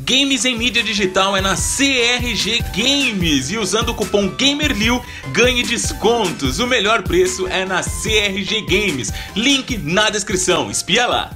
Games em mídia digital é na CRG Games e usando o cupom GAMERLLIL ganhe descontos. O melhor preço é na CRG Games. Link na descrição, espia lá.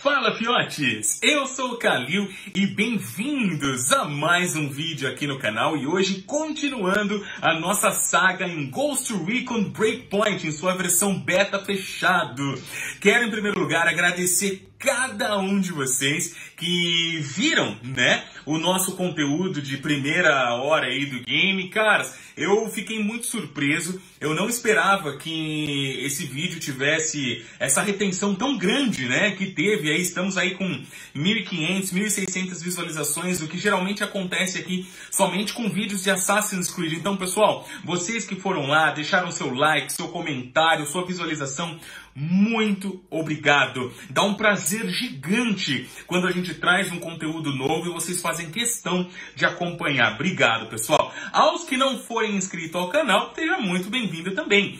Fala fiotes, eu sou o Kalil e bem-vindos a mais um vídeo aqui no canal e hoje continuando a nossa saga em Ghost Recon Breakpoint em sua versão beta fechado. Quero em primeiro lugar agradecer cada um de vocês que viram, né, o nosso conteúdo de primeira hora aí do game. Caras, eu fiquei muito surpreso, eu não esperava que esse vídeo tivesse essa retenção tão grande, né, que teve aí, estamos aí com 1.500, 1.600 visualizações, o que geralmente acontece aqui somente com vídeos de Assassin's Creed. Então, pessoal, vocês que foram lá, deixaram seu like, seu comentário, sua visualização, muito obrigado. Dá um prazer gigante quando a gente traz um conteúdo novo e vocês fazem questão de acompanhar. Obrigado, pessoal. Aos que não forem inscritos ao canal, seja muito bem-vindo também.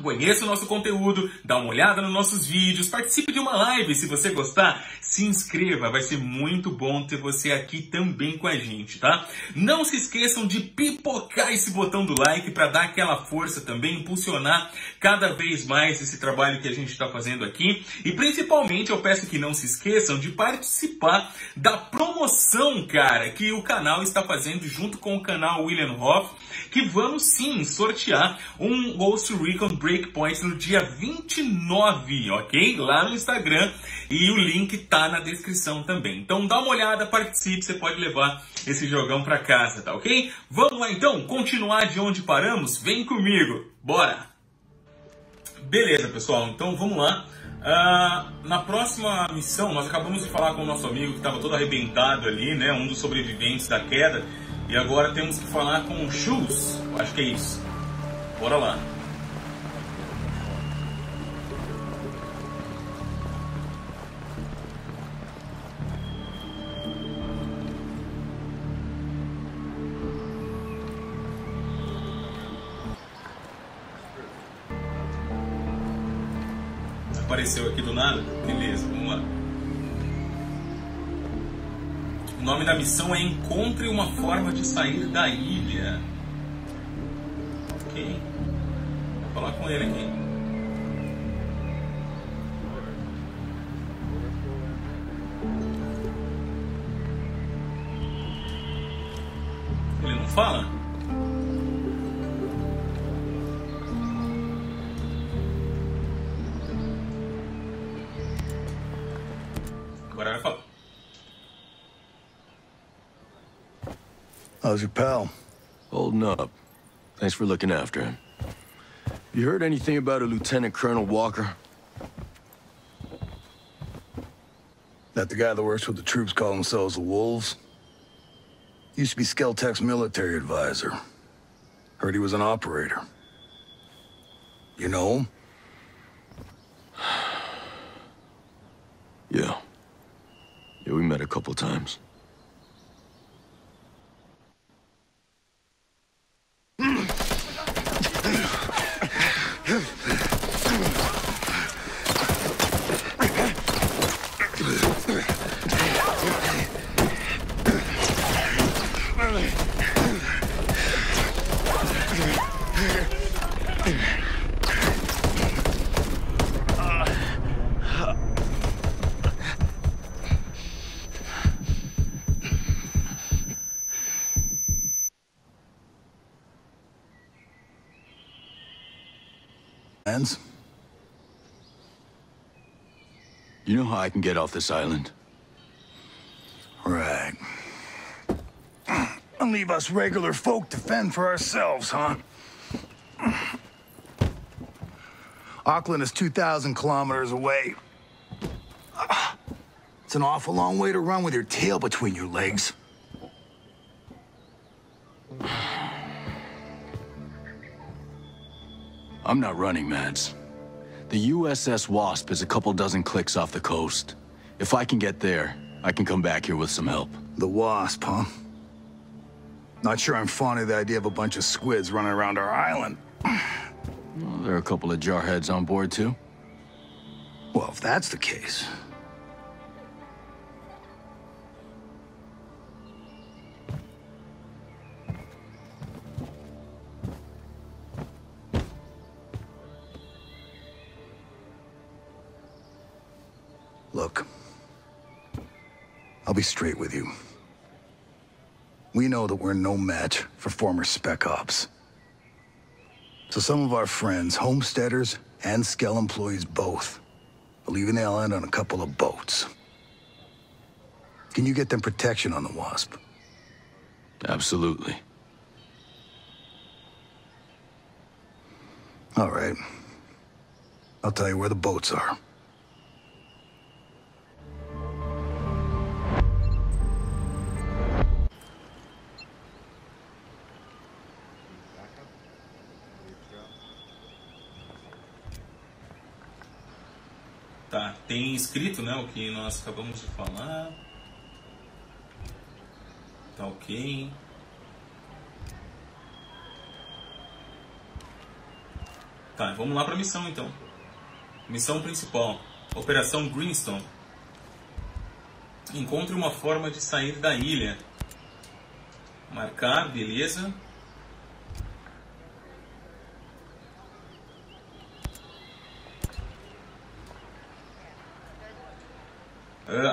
Conheça o nosso conteúdo, dá uma olhada nos nossos vídeos, participe de uma live se você gostar, se inscreva, vai ser muito bom ter você aqui também com a gente, tá? Não se esqueçam de pipocar esse botão do like para dar aquela força também, impulsionar cada vez mais esse trabalho que a gente está fazendo aqui e principalmente eu peço que não se esqueçam de participar da promoção, cara, que o canal está fazendo junto com o canal William Hoff, que vamos sim sortear um Ghost Recon Breakpoint no dia 29, ok? Lá no Instagram e o link tá na descrição também. Então dá uma olhada, participe, você pode levar esse jogão pra casa, tá ok? Vamos lá então, continuar de onde paramos? Vem comigo, bora! Beleza, pessoal, então vamos lá. Na próxima missão, nós acabamos de falar com o nosso amigo que estava todo arrebentado ali, né? Um dos sobreviventes da queda. E agora temos que falar com o Shoes, acho que é isso. Bora lá. Apareceu aqui do nada? Beleza, vamos lá. O nome da missão é Encontre uma forma de sair da ilha. Ok. Vou falar com ele aqui. Ele não fala? How's your pal? Holding up. Thanks for looking after him. You heard anything about a Lieutenant Colonel Walker? That the guy that works with the troops call themselves the Wolves? Used to be Skeltek's military advisor. Heard he was an operator. You know him? Yeah. Yeah, we met a couple times. You know how I can get off this island? Right. And leave us regular folk to fend for ourselves, huh? Auckland is 2,000 kilometers away. It's an awful long way to run with your tail between your legs. I'm not running, Mads. The USS Wasp is a couple dozen clicks off the coast. If I can get there, I can come back here with some help. The Wasp, huh? Not sure I'm fond of the idea of a bunch of squids running around our island. Well, there are a couple of jarheads on board, too. Well, if that's the case... Look, I'll be straight with you. We know that we're no match for former Spec Ops. So some of our friends, homesteaders and Skell employees both, are leaving the island on a couple of boats. Can you get them protection on the Wasp? Absolutely. All right. I'll tell you where the boats are. Tá, tem escrito, né, o que nós acabamos de falar. Tá ok. Tá, vamos lá pra missão, então. Missão principal. Operação Greenstone. Encontre uma forma de sair da ilha. Marcar, beleza.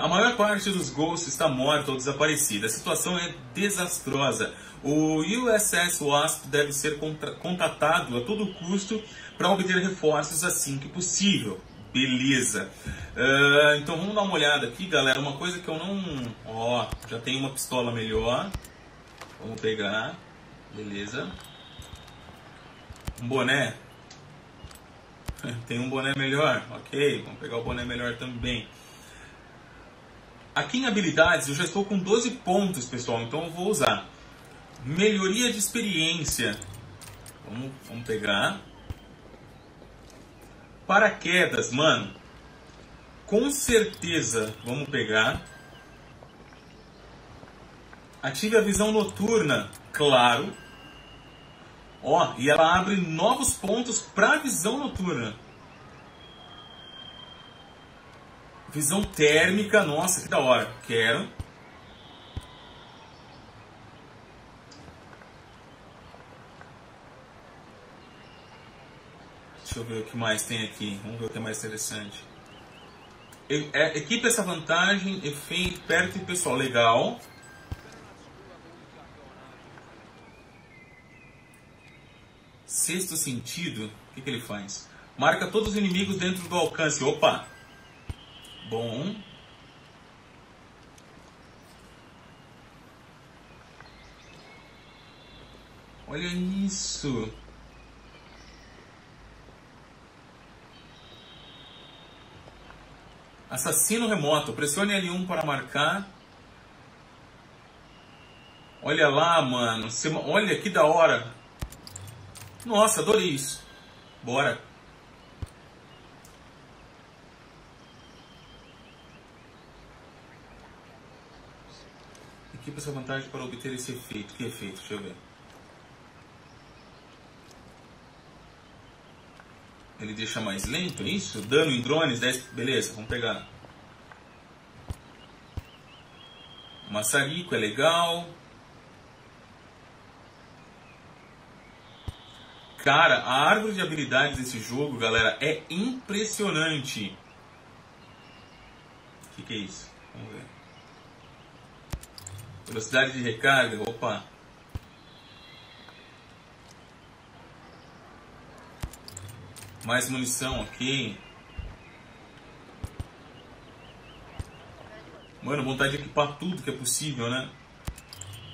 A maior parte dos Ghosts está morta ou desaparecida. A situação é desastrosa. O USS Wasp deve ser contatado a todo custo para obter reforços assim que possível. Beleza. Então vamos dar uma olhada aqui, galera. Uma coisa que eu não... Ó, já tem uma pistola melhor. Vamos pegar. Beleza. Um boné. Tem um boné melhor. Ok, vamos pegar o boné melhor também. Aqui em habilidades eu já estou com 12 pontos, pessoal, então eu vou usar. Melhoria de experiência. Vamos pegar. Paraquedas, mano. Com certeza vamos pegar. Ative a visão noturna, claro. Ó, e ela abre novos pontos para visão noturna. Visão térmica, nossa, que da hora. Quero. Deixa eu ver o que mais tem aqui. Vamos ver o que é mais interessante. Equipe essa vantagem, efeito perto e pessoal. Legal. Sexto sentido. O que ele faz? Marca todos os inimigos dentro do alcance. Opa! Bom. Olha isso. Assassino remoto. Pressione L1 para marcar. Olha lá, mano. Olha que da hora. Nossa, adorei isso. Bora. Aqui essa vantagem para obter esse efeito. Que efeito? Deixa eu ver. Ele deixa mais lento, é isso? Dano em drones, 10... Beleza, vamos pegar. Maçarico é legal. Cara, a árvore de habilidades desse jogo, galera, é impressionante. O que é isso? Vamos ver. Velocidade de recarga, opa. Mais munição aqui. Mano, vontade de equipar tudo que é possível, né?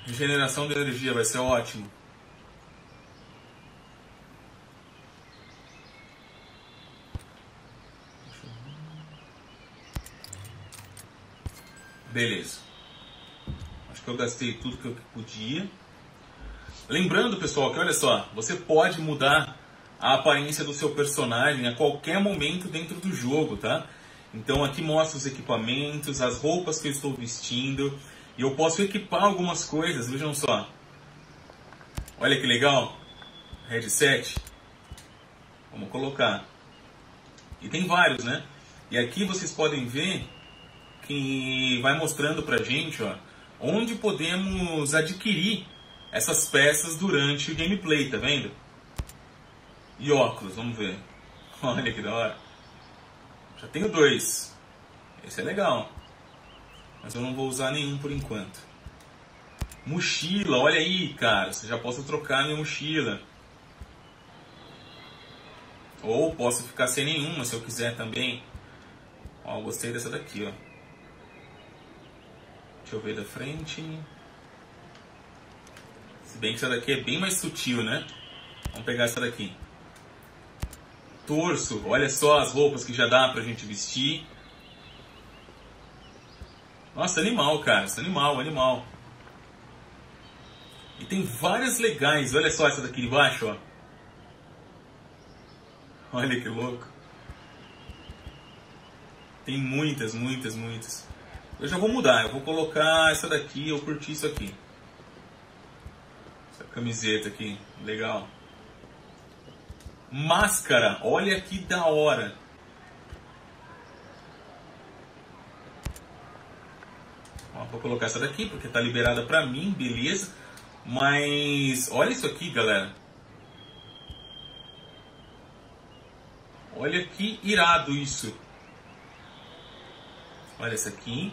Regeneração de energia vai ser ótimo. Beleza. Eu gastei tudo que eu podia. Lembrando, pessoal, que olha só, você pode mudar a aparência do seu personagem a qualquer momento dentro do jogo, tá? Então aqui mostra os equipamentos, as roupas que eu estou vestindo, e eu posso equipar algumas coisas, vejam só. Olha que legal. Headset. Vamos colocar. E tem vários, né? E aqui vocês podem ver que vai mostrando pra gente, ó, onde podemos adquirir essas peças durante o gameplay, tá vendo? E óculos, vamos ver. Olha que da hora. Já tenho 2. Esse é legal. Mas eu não vou usar nenhum por enquanto. Mochila, olha aí, cara. Você já pode trocar minha mochila. Ou posso ficar sem nenhuma, se eu quiser também. Ó, gostei dessa daqui, ó. Deixa eu ver da frente. Se bem que essa daqui é bem mais sutil, né? Vamos pegar essa daqui. Torso, olha só as roupas que já dá pra gente vestir. Nossa, animal, cara. Isso é animal, animal. E tem várias legais. Olha só essa daqui de baixo, ó. Olha que louco. Tem muitas, muitas, muitas. Eu já vou mudar. Eu vou colocar essa daqui. Eu curti isso aqui. Essa camiseta aqui. Legal. Máscara. Olha que da hora. Ó, vou colocar essa daqui porque tá liberada pra mim. Beleza. Mas olha isso aqui, galera. Olha que irado isso. Olha essa aqui.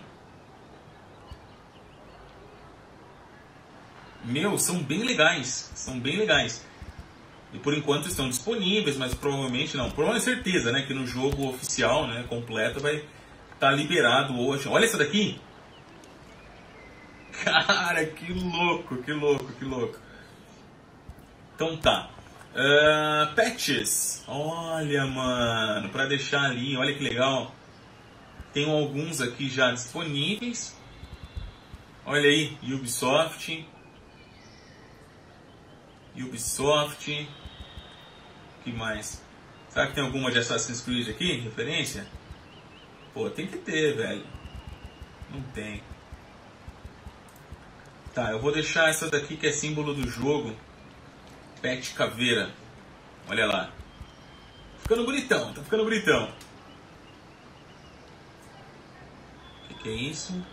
Meu, são bem legais. São bem legais. E por enquanto estão disponíveis, mas provavelmente não. Por uma certeza, né? Que no jogo oficial, né, completo, vai estar liberado hoje. Olha essa daqui. Cara, que louco, que louco, que louco. Então tá. Patches. Olha, mano, pra deixar ali, olha que legal. Tem alguns aqui já disponíveis. Olha aí, Ubisoft. Ubisoft. Que mais? Será que tem alguma de Assassin's Creed aqui? Referência? Pô, tem que ter, velho. Não tem. Tá, eu vou deixar essa daqui que é símbolo do jogo. Pet caveira. Olha lá. Ficando bonitão, tá ficando bonitão. Que é isso?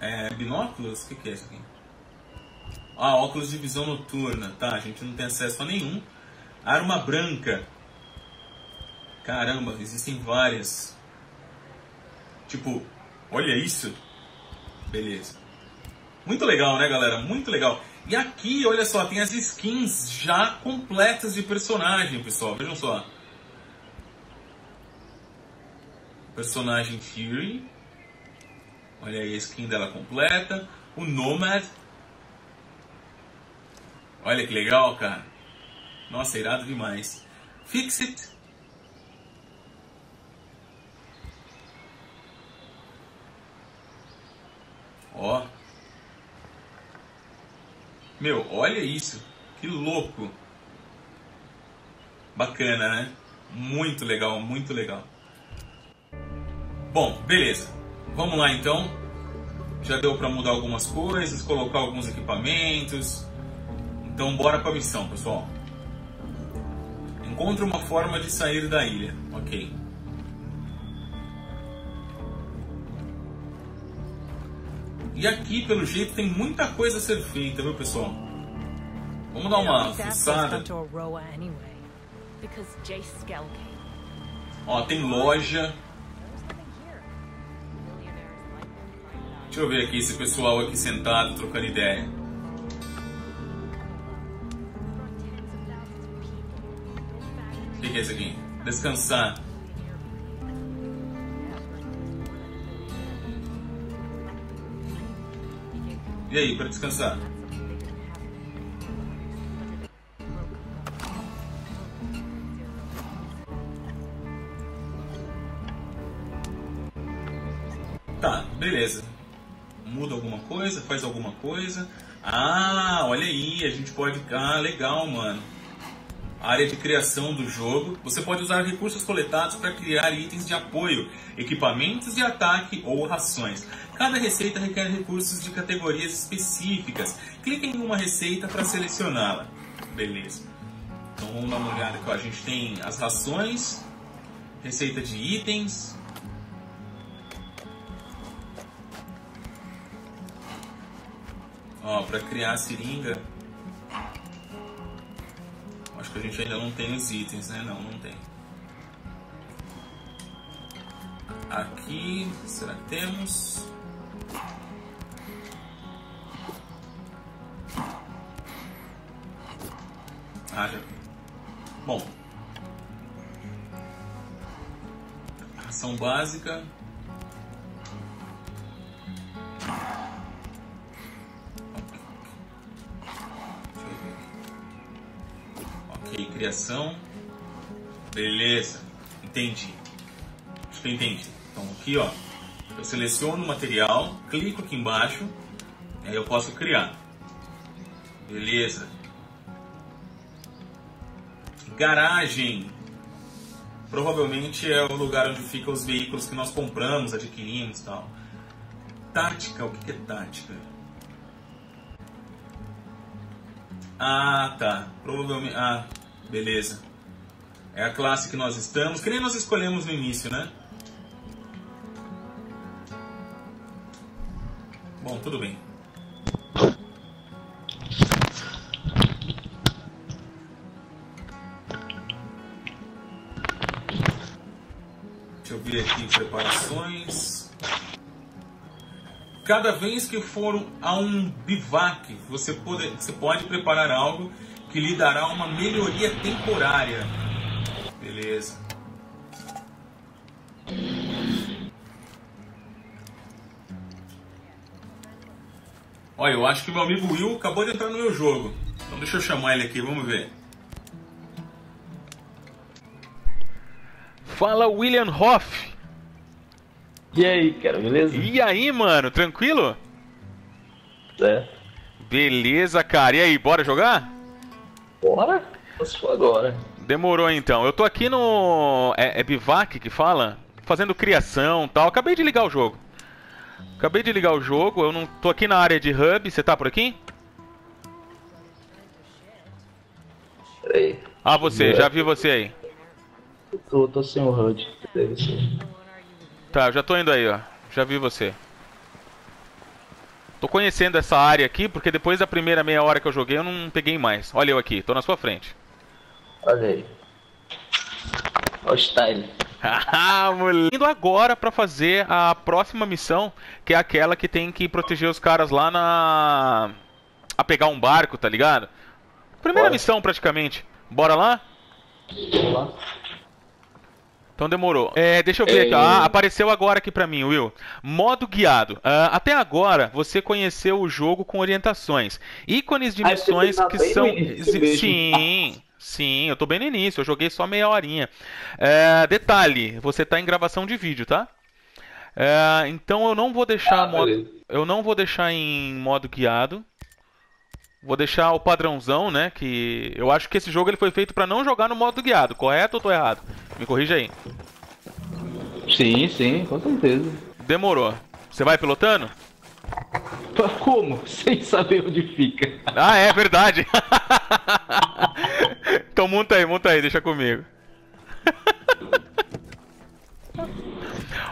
É binóculos? O que é isso aqui? Ah, óculos de visão noturna. Tá, a gente não tem acesso a nenhum. Arma branca. Caramba, existem várias. Tipo, olha isso. Beleza. Muito legal, né, galera? Muito legal. E aqui, olha só, tem as skins já completas de personagem, pessoal. Vejam só. Personagem Fury. Olha aí a skin dela completa. O Nomad. Olha que legal, cara. Nossa, irado demais. Fix It. Ó. Meu, olha isso. Que louco. Bacana, né? Muito legal, muito legal. Bom, beleza. Vamos lá, então. Já deu pra mudar algumas coisas, colocar alguns equipamentos. Então, bora pra missão, pessoal. Encontre uma forma de sair da ilha. Ok. E aqui, pelo jeito, tem muita coisa a ser feita, viu, pessoal? Vamos dar uma fuçada. Ó, tem loja. Deixa eu ver aqui, esse pessoal aqui sentado, trocando ideia. O que é isso aqui? Descansar. E aí, para descansar? Tá, beleza. Muda alguma coisa, faz alguma coisa. Ah, olha aí, a gente pode... Ah, legal, mano. A área de criação do jogo. Você pode usar recursos coletados para criar itens de apoio, equipamentos de ataque ou rações. Cada receita requer recursos de categorias específicas. Clique em uma receita para selecioná-la. Beleza. Então vamos dar uma olhada aqui. A gente tem as rações, receita de itens. Ó, pra criar a seringa. Acho que a gente ainda não tem os itens, né? Não, não tem. Aqui, será que temos? Ah, já. Bom. Ração básica. Ok, criação. Beleza, entendi. Acho que eu entendi. Então aqui, ó, eu seleciono o material, clico aqui embaixo, aí eu posso criar. Beleza. Garagem. Provavelmente é o lugar onde ficam os veículos que nós compramos, adquirimos e tal. Tática, o que é tática? Ah, tá. Provavelmente... Ah, beleza. É a classe que nós estamos, que nem nós escolhemos no início, né? Bom, tudo bem. Deixa eu ver aqui preparações. Cada vez que for a um bivac, você pode preparar algo que lhe dará uma melhoria temporária. Beleza. Olha, eu acho que meu amigo Will acabou de entrar no meu jogo. Então deixa eu chamar ele aqui, vamos ver. Fala, William Hoff. E aí, cara, beleza? E aí, mano, tranquilo? É. Beleza, cara. E aí, bora jogar? Bora? Posso agora. Demorou, então. Eu tô aqui no... É Bivac que fala? Fazendo criação e tal. Acabei de ligar o jogo. Acabei de ligar o jogo, eu não tô aqui na área de hub, você tá por aqui? Peraí. Ah, você, já vi você aí. Tô sem o HUD, deve ser. Tá, eu já tô indo aí, ó. Já vi você. Tô conhecendo essa área aqui, porque depois da primeira meia hora que eu joguei eu não peguei mais. Olha eu aqui, tô na sua frente. Olha aí. Olha o style. Haha, moleque. Indo agora pra fazer a próxima missão, que é aquela que tem que proteger os caras lá na... A pegar um barco, tá ligado? Primeira missão, praticamente. Bora lá? Vamos lá. Então demorou. É, deixa eu ver aqui. Ah, apareceu agora aqui pra mim, Will. Modo guiado. Até agora, você conheceu o jogo com orientações. Ícones de missões que são... Sim... Sim, eu tô bem no início, eu joguei só meia horinha. Detalhe, você tá em gravação de vídeo, tá? Então eu não vou deixar eu não vou deixar em modo guiado. Vou deixar o padrãozão, né? Que eu acho que esse jogo ele foi feito pra não jogar no modo guiado, correto ou tô errado? Me corrija aí. Sim, sim, com certeza. Demorou. Você vai pilotando? Como? Sem saber onde fica. Ah, é verdade. Então monta aí, deixa comigo.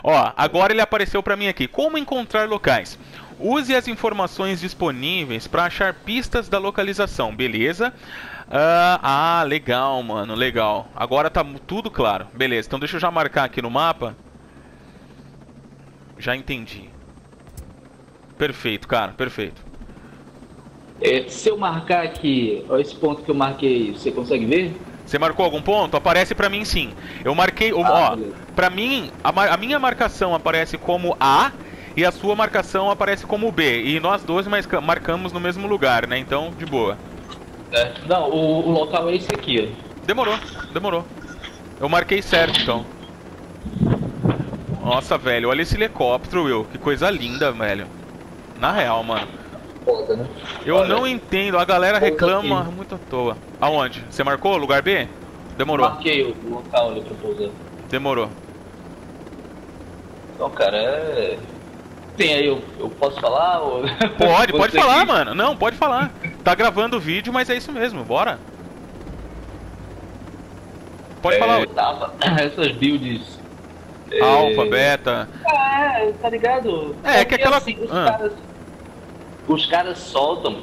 Ó, agora ele apareceu pra mim aqui. Como encontrar locais? Use as informações disponíveis pra achar pistas da localização, beleza? Ah, legal, mano, legal. Agora tá tudo claro. Beleza, então deixa eu já marcar aqui no mapa. Já entendi. Perfeito, cara, perfeito. É, se eu marcar aqui, ó, esse ponto que eu marquei, você consegue ver? Você marcou algum ponto? Aparece pra mim sim. Eu marquei, ó, pra mim, a minha marcação aparece como A e a sua marcação aparece como B. E nós dois marcamos no mesmo lugar, né? Então, de boa. É, não, o local é esse aqui, ó. Demorou, demorou. Eu marquei certo, então. Nossa, velho, olha esse helicóptero, Will. Que coisa linda, velho. Na real, mano. Foda, né? Eu não entendo, a galera reclama muito à toa. Aonde? Você marcou o lugar B? Demorou. Marquei o local ali pra pousar. Demorou. Então, cara, tem aí, eu posso falar? Ou... Pode falar, mano. Não, pode falar. Tá gravando o vídeo, mas é isso mesmo, bora. pode falar. Tava, essas builds... Alfa, beta... É, tá ligado? É, que aquela... Assim, os caras soltam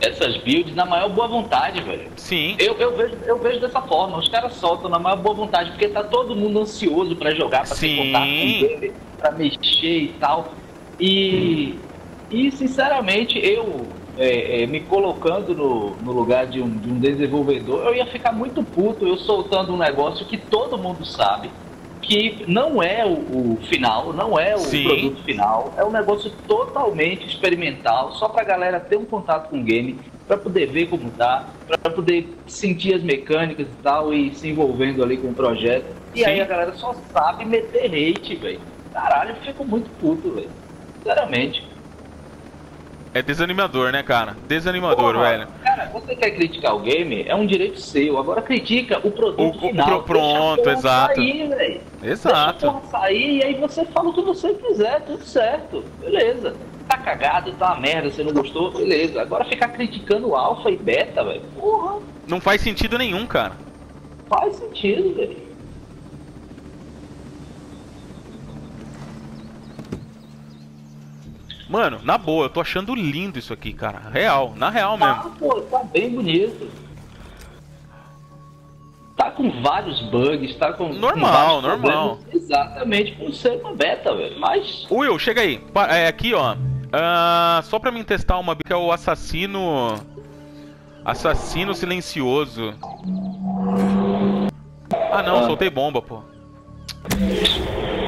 essas builds na maior boa vontade, velho. Sim. Eu vejo dessa forma, os caras soltam na maior boa vontade, porque tá todo mundo ansioso pra jogar, pra ter contato com ele, pra mexer e tal. E sinceramente, eu... me colocando no lugar de um desenvolvedor, eu ia ficar muito puto eu soltando um negócio que todo mundo sabe que não é o final, não é o produto final, é um negócio totalmente experimental, só pra galera ter um contato com o game, pra poder ver como tá, pra poder sentir as mecânicas e tal, e se envolvendo ali com o projeto, e aí a galera só sabe meter hate, velho. Caralho, eu fico muito puto, velho, sinceramente. É desanimador, né, cara? Desanimador, porra, velho. Cara, você quer criticar o game, é um direito seu. Agora critica o produto final. Pronto, exato. Sair, velho. Exato. Deixa a porra sair e aí você fala o que você quiser, tudo certo. Beleza. Tá cagado, tá uma merda, você não gostou, beleza. Agora ficar criticando alfa e beta, velho, porra. Não faz sentido nenhum, cara. Faz sentido, velho. Mano, na boa, eu tô achando lindo isso aqui, cara. Real, na real mesmo. Ah, pô, tá bem bonito. Tá com vários bugs, tá com... Normal, normal. Exatamente, por ser uma beta, velho, mas... Will, chega aí. É, aqui, ó. Só pra mim testar uma bica, é o assassino... Assassino silencioso. Ah, não, soltei bomba, pô.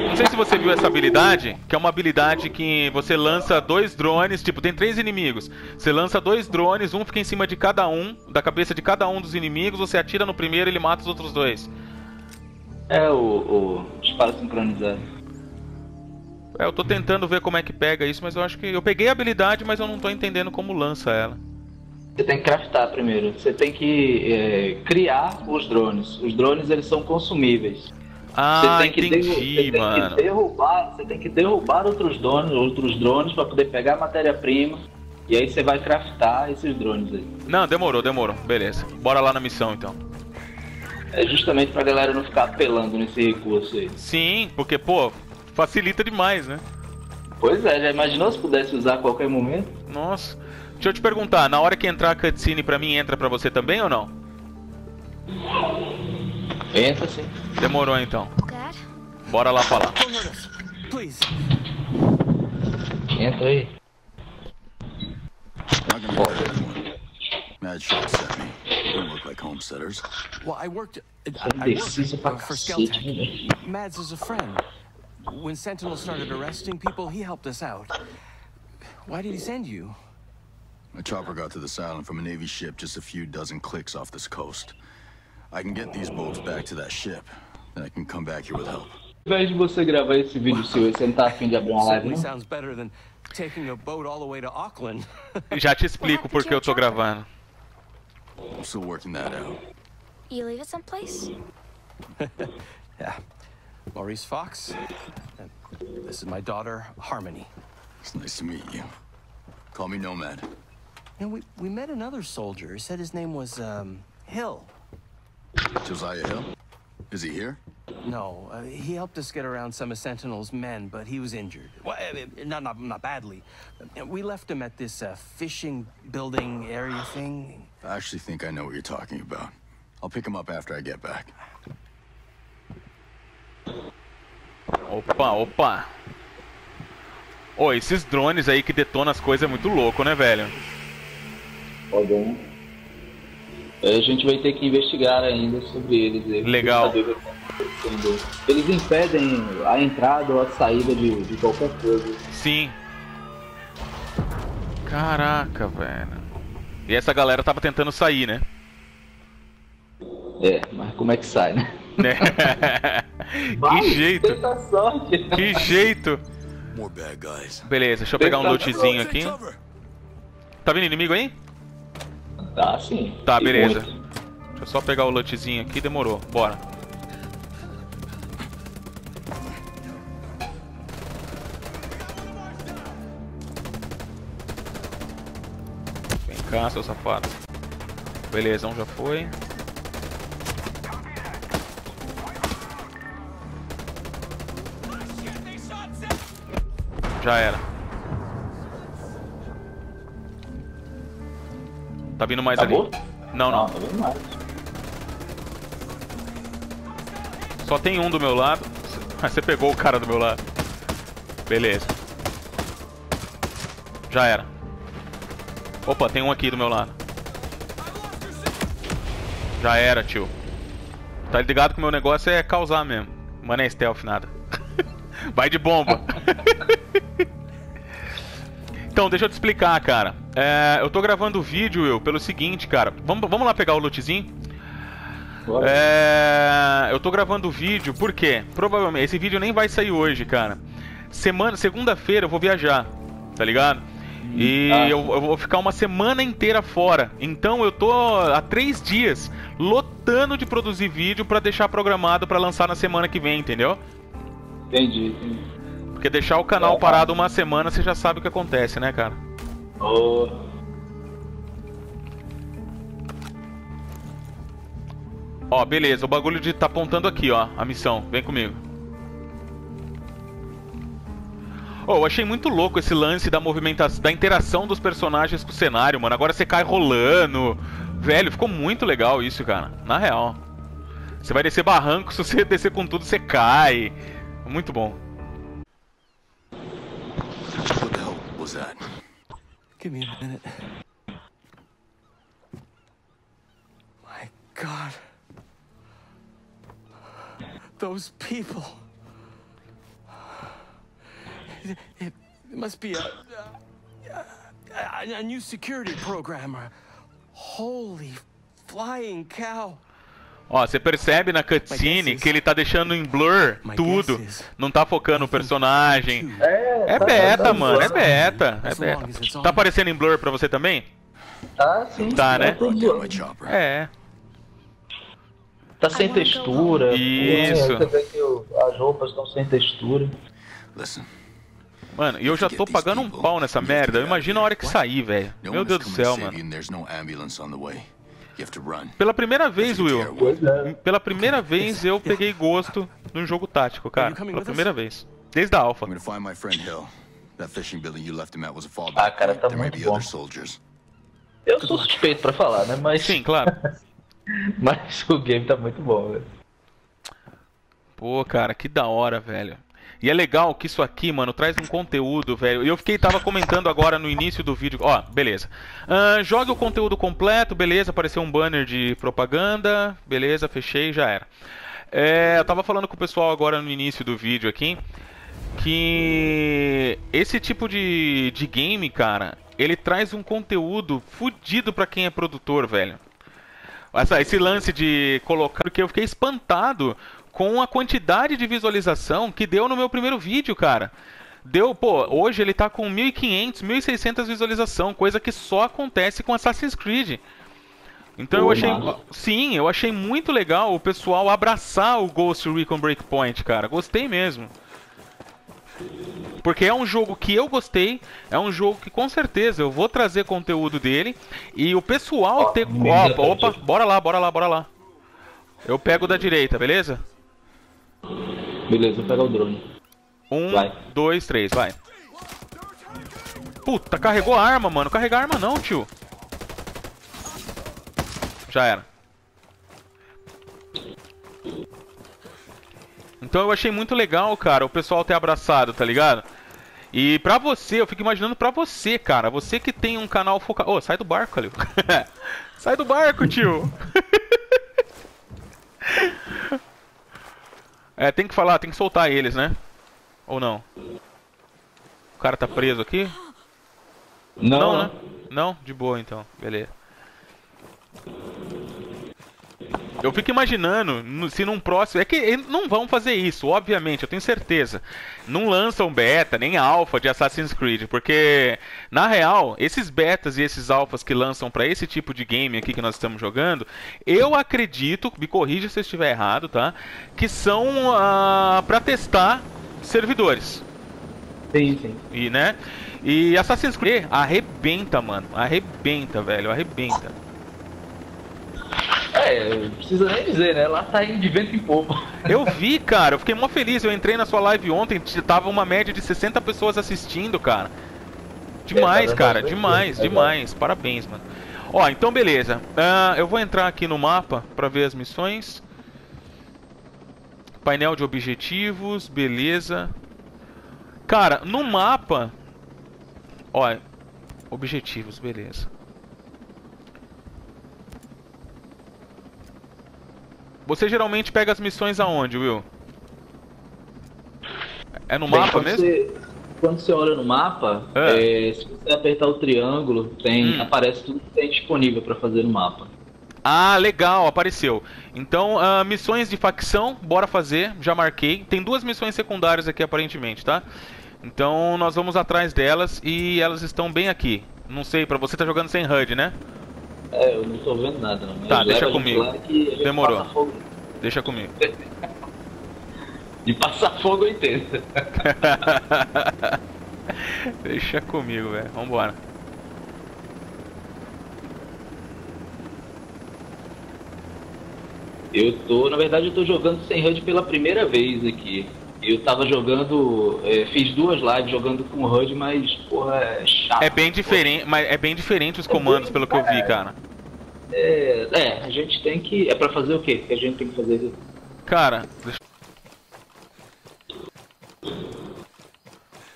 Não sei se você viu essa habilidade, que é uma habilidade que você lança dois drones, tipo, tem três inimigos. Você lança dois drones, um fica em cima de cada um, da cabeça de cada um dos inimigos, você atira no primeiro e ele mata os outros dois. É o disparo sincronizado. É, eu tô tentando ver como é que pega isso, mas eu acho que... Eu peguei a habilidade, mas eu não tô entendendo como lança ela. Você tem que craftar primeiro, você tem que criar os drones. Os drones, eles são consumíveis. Ah, entendi, mano. Você tem que derrubar outros drones pra poder pegar a matéria-prima. E aí você vai craftar esses drones aí. Não, demorou. Beleza. Bora lá na missão, então. É justamente pra galera não ficar apelando nesse recurso aí. Sim, porque, pô, facilita demais, né? Pois é, já imaginou se pudesse usar a qualquer momento? Nossa. Deixa eu te perguntar, na hora que entrar a cutscene pra mim, entra pra você também ou não? Entra, sim. Demorou, então. Bora lá falar. Entra aí. Mad Shark sent me. Don't look like homesteaders. Well, I worked for Skeltec. Mads is a friend. When Sentinel started arresting people, he helped us out. Why did he send you? A chopper got to this island from a Navy ship just a few dozen clicks off this coast. I can get these bulbs back to that ship. Then I can come back here with help. Ao invés de você gravar esse vídeo seu e você não tá afim de abrir uma live, não? Já te explico porque eu tô gravando. I'm still working that out. You leave it someplace? Yeah. Maurice Fox. And this is my daughter, Harmony. It's nice to meet you. Call me Nomad. And we met another soldier. He said his name was Hill. Josiah Hill? Is he here? No, he helped us get around some of Sentinel's men, but he was injured. Well, not badly. We left him at this fishing building area thing. I actually think I know what you're talking about. I'll pick him up after I get back. Opa. Oh, esses drones aí que detonam as coisas é muito louco, né, velho? Tá bom. A gente vai ter que investigar ainda sobre eles. Legal. Eles impedem a entrada ou a saída de qualquer coisa. Sim. Caraca, velho. E essa galera tava tentando sair, né? É, mas como é que sai, né? Que jeito. Tenta sorte. Que jeito. Beleza, deixa eu pegar um lootzinho aqui. Tá vendo inimigo aí? Tá, sim. Tá, beleza. Deixa eu só pegar o lootzinho aqui, demorou. Bora. Vem cá, seu safado. Beleza, um já foi. Já era. Tá vindo mais ali. Não, não. Tá vindo mais. Só tem um do meu lado. Você pegou o cara do meu lado. Beleza. Já era. Opa, tem um aqui do meu lado. Já era, tio. Tá ligado que o meu negócio é causar mesmo. Mano, é stealth, nada. Vai de bomba. Então, deixa eu te explicar, cara. Eu tô gravando o vídeo, Will, pelo seguinte, cara. Vamos lá pegar o lootzinho? Eu tô gravando o vídeo porque, provavelmente, esse vídeo nem vai sair hoje, cara. Segunda-feira eu vou viajar, tá ligado? E eu vou ficar uma semana inteira fora. Então eu tô há 3 dias lotando de produzir vídeo pra deixar programado pra lançar na semana que vem, entendeu? Entendi, entendi. Porque deixar o canal parado uma semana, você já sabe o que acontece, né, cara? Ó, beleza, o bagulho tá apontando aqui, ó, a missão. Vem comigo. Eu achei muito louco esse lance da movimentação, da interação dos personagens com o cenário, mano. Agora você cai rolando. Velho, ficou muito legal isso, cara. Na real. Você vai descer barranco, se você descer com tudo, você cai. Muito bom. What the hell was that? Give me a minute. My God. Those people. It must be a new security program. Holy flying cow. Ó, você percebe na cutscene que ele tá deixando em blur tudo. Não tá focando no personagem. É beta, mano. É beta. É beta. Tá aparecendo em blur pra você também? Tá, sim. Tá, né? É. Tá sem textura. Isso. As roupas estão sem textura. Mano, e eu já tô pagando um pau nessa merda. Imagina a hora que sair, velho. Meu Deus do céu, mano. Pela primeira vez, Will, pela primeira vez eu peguei gosto de um jogo tático, cara. Pela primeira vez. Desde a Alpha. Ah, cara, tá muito bom. Eu sou suspeito pra falar, né? Mas... Sim, claro. Mas o game tá muito bom, velho. Pô, cara, que da hora, velho. E é legal que isso aqui, mano, traz um conteúdo, velho. E eu tava comentando agora no início do vídeo. Ó, beleza. Jogue o conteúdo completo, beleza. Apareceu um banner de propaganda. Beleza, fechei, já era. Eu tava falando com o pessoal agora no início do vídeo aqui. Que esse tipo de game, cara, ele traz um conteúdo fudido pra quem é produtor, velho. Esse lance de colocar... Porque eu fiquei espantado... Com a quantidade de visualização que deu no meu primeiro vídeo, cara. Deu, pô, hoje ele tá com 1.500, 1.600 visualização, coisa que só acontece com Assassin's Creed. Então eu achei... Mano. Sim, eu achei muito legal o pessoal abraçar o Ghost Recon Breakpoint, cara. Gostei mesmo. Porque é um jogo que eu gostei, é um jogo que com certeza eu vou trazer conteúdo dele. E o pessoal ter... Opa, bora lá, bora lá, bora lá. Eu pego da direita, beleza? Beleza, vou pegar o drone. 1, 2, 3, vai. Puta, carregou a arma, mano. Carregar a arma não, tio. Já era. Então eu achei muito legal, cara, o pessoal ter abraçado, tá ligado? E pra você, eu fico imaginando pra você, cara. Você que tem um canal focado... Ô, sai do barco, Kalil. Sai do barco, tio. É, tem que falar, tem que soltar eles, né? Ou não? O cara tá preso aqui? Não, não, né? Não? De boa, então. Beleza. Eu fico imaginando, se num próximo... É que eles não vão fazer isso, obviamente, eu tenho certeza. Não lançam beta, nem alfa de Assassin's Creed, porque, na real, esses betas e esses alfas que lançam pra esse tipo de game aqui que nós estamos jogando, eu acredito, me corrija se eu estiver errado, tá? Que são pra testar servidores. Sim, sim. E, né? E Assassin's Creed arrebenta, mano. Arrebenta, velho, arrebenta. É, não precisa nem dizer, né? Lá tá indo de vento em pouco. Eu vi, cara, eu fiquei mó feliz. Eu entrei na sua live ontem, tava uma média de 60 pessoas assistindo, cara. Demais, cara, demais, demais. Parabéns, mano. Ó, então beleza. Eu vou entrar aqui no mapa pra ver as missões. Painel de objetivos, beleza. Cara, no mapa... Ó, objetivos, beleza. Você geralmente pega as missões aonde, Will? É no mapa mesmo? Quando você olha no mapa, se você apertar o triângulo, tem, aparece tudo que tem disponível para fazer no mapa. Ah, legal, apareceu. Então, missões de facção, bora fazer, já marquei. Tem duas missões secundárias aqui aparentemente, tá? Então, nós vamos atrás delas e elas estão bem aqui. Não sei, pra você tá jogando sem HUD, né? É, eu não tô vendo nada, não. Tá, deixa comigo. Demorou. Deixa comigo. De passar fogo eu entendo. Deixa comigo, velho. Vambora. Na verdade eu tô jogando sem HUD pela primeira vez aqui. Eu tava jogando, fiz duas lives jogando com HUD, mas porra, é chato. É bem diferente, mas é bem diferente os comandos, pelo que eu vi, cara. A gente tem que... É pra fazer o quê? Que a gente tem que fazer? Cara, deixa...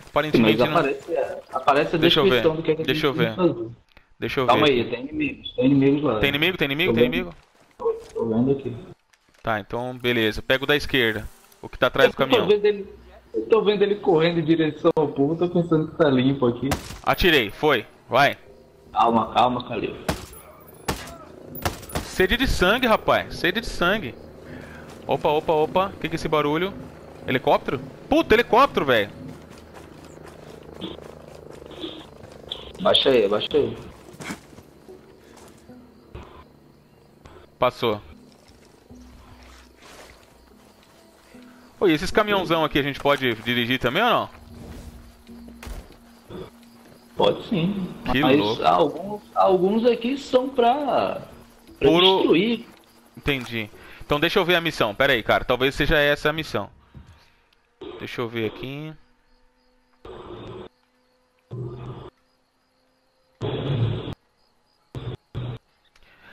Aparentemente não... Aparece a descrição do que a gente tem que fazer. Deixa eu ver. Calma aí, tem inimigos. Tem inimigos lá. Tem inimigo? Tô vendo aqui. Tá, então beleza. Pega o da esquerda. O que tá atrás do caminhão. Eu tô vendo ele correndo em direção ao povo, tô pensando que tá limpo aqui. Atirei, foi, vai. Calma, calma, Kalil. Sede de sangue, rapaz, sede de sangue. Opa, opa, opa, que é esse barulho? Helicóptero? Puta, helicóptero, velho. Abaixa aí, abaixa aí. Passou. Oi, esses caminhãozão aqui a gente pode dirigir também ou não? Pode sim. Que louco. Alguns aqui são pra destruir. Entendi. Então deixa eu ver a missão. Pera aí, cara. Talvez seja essa a missão. Deixa eu ver aqui.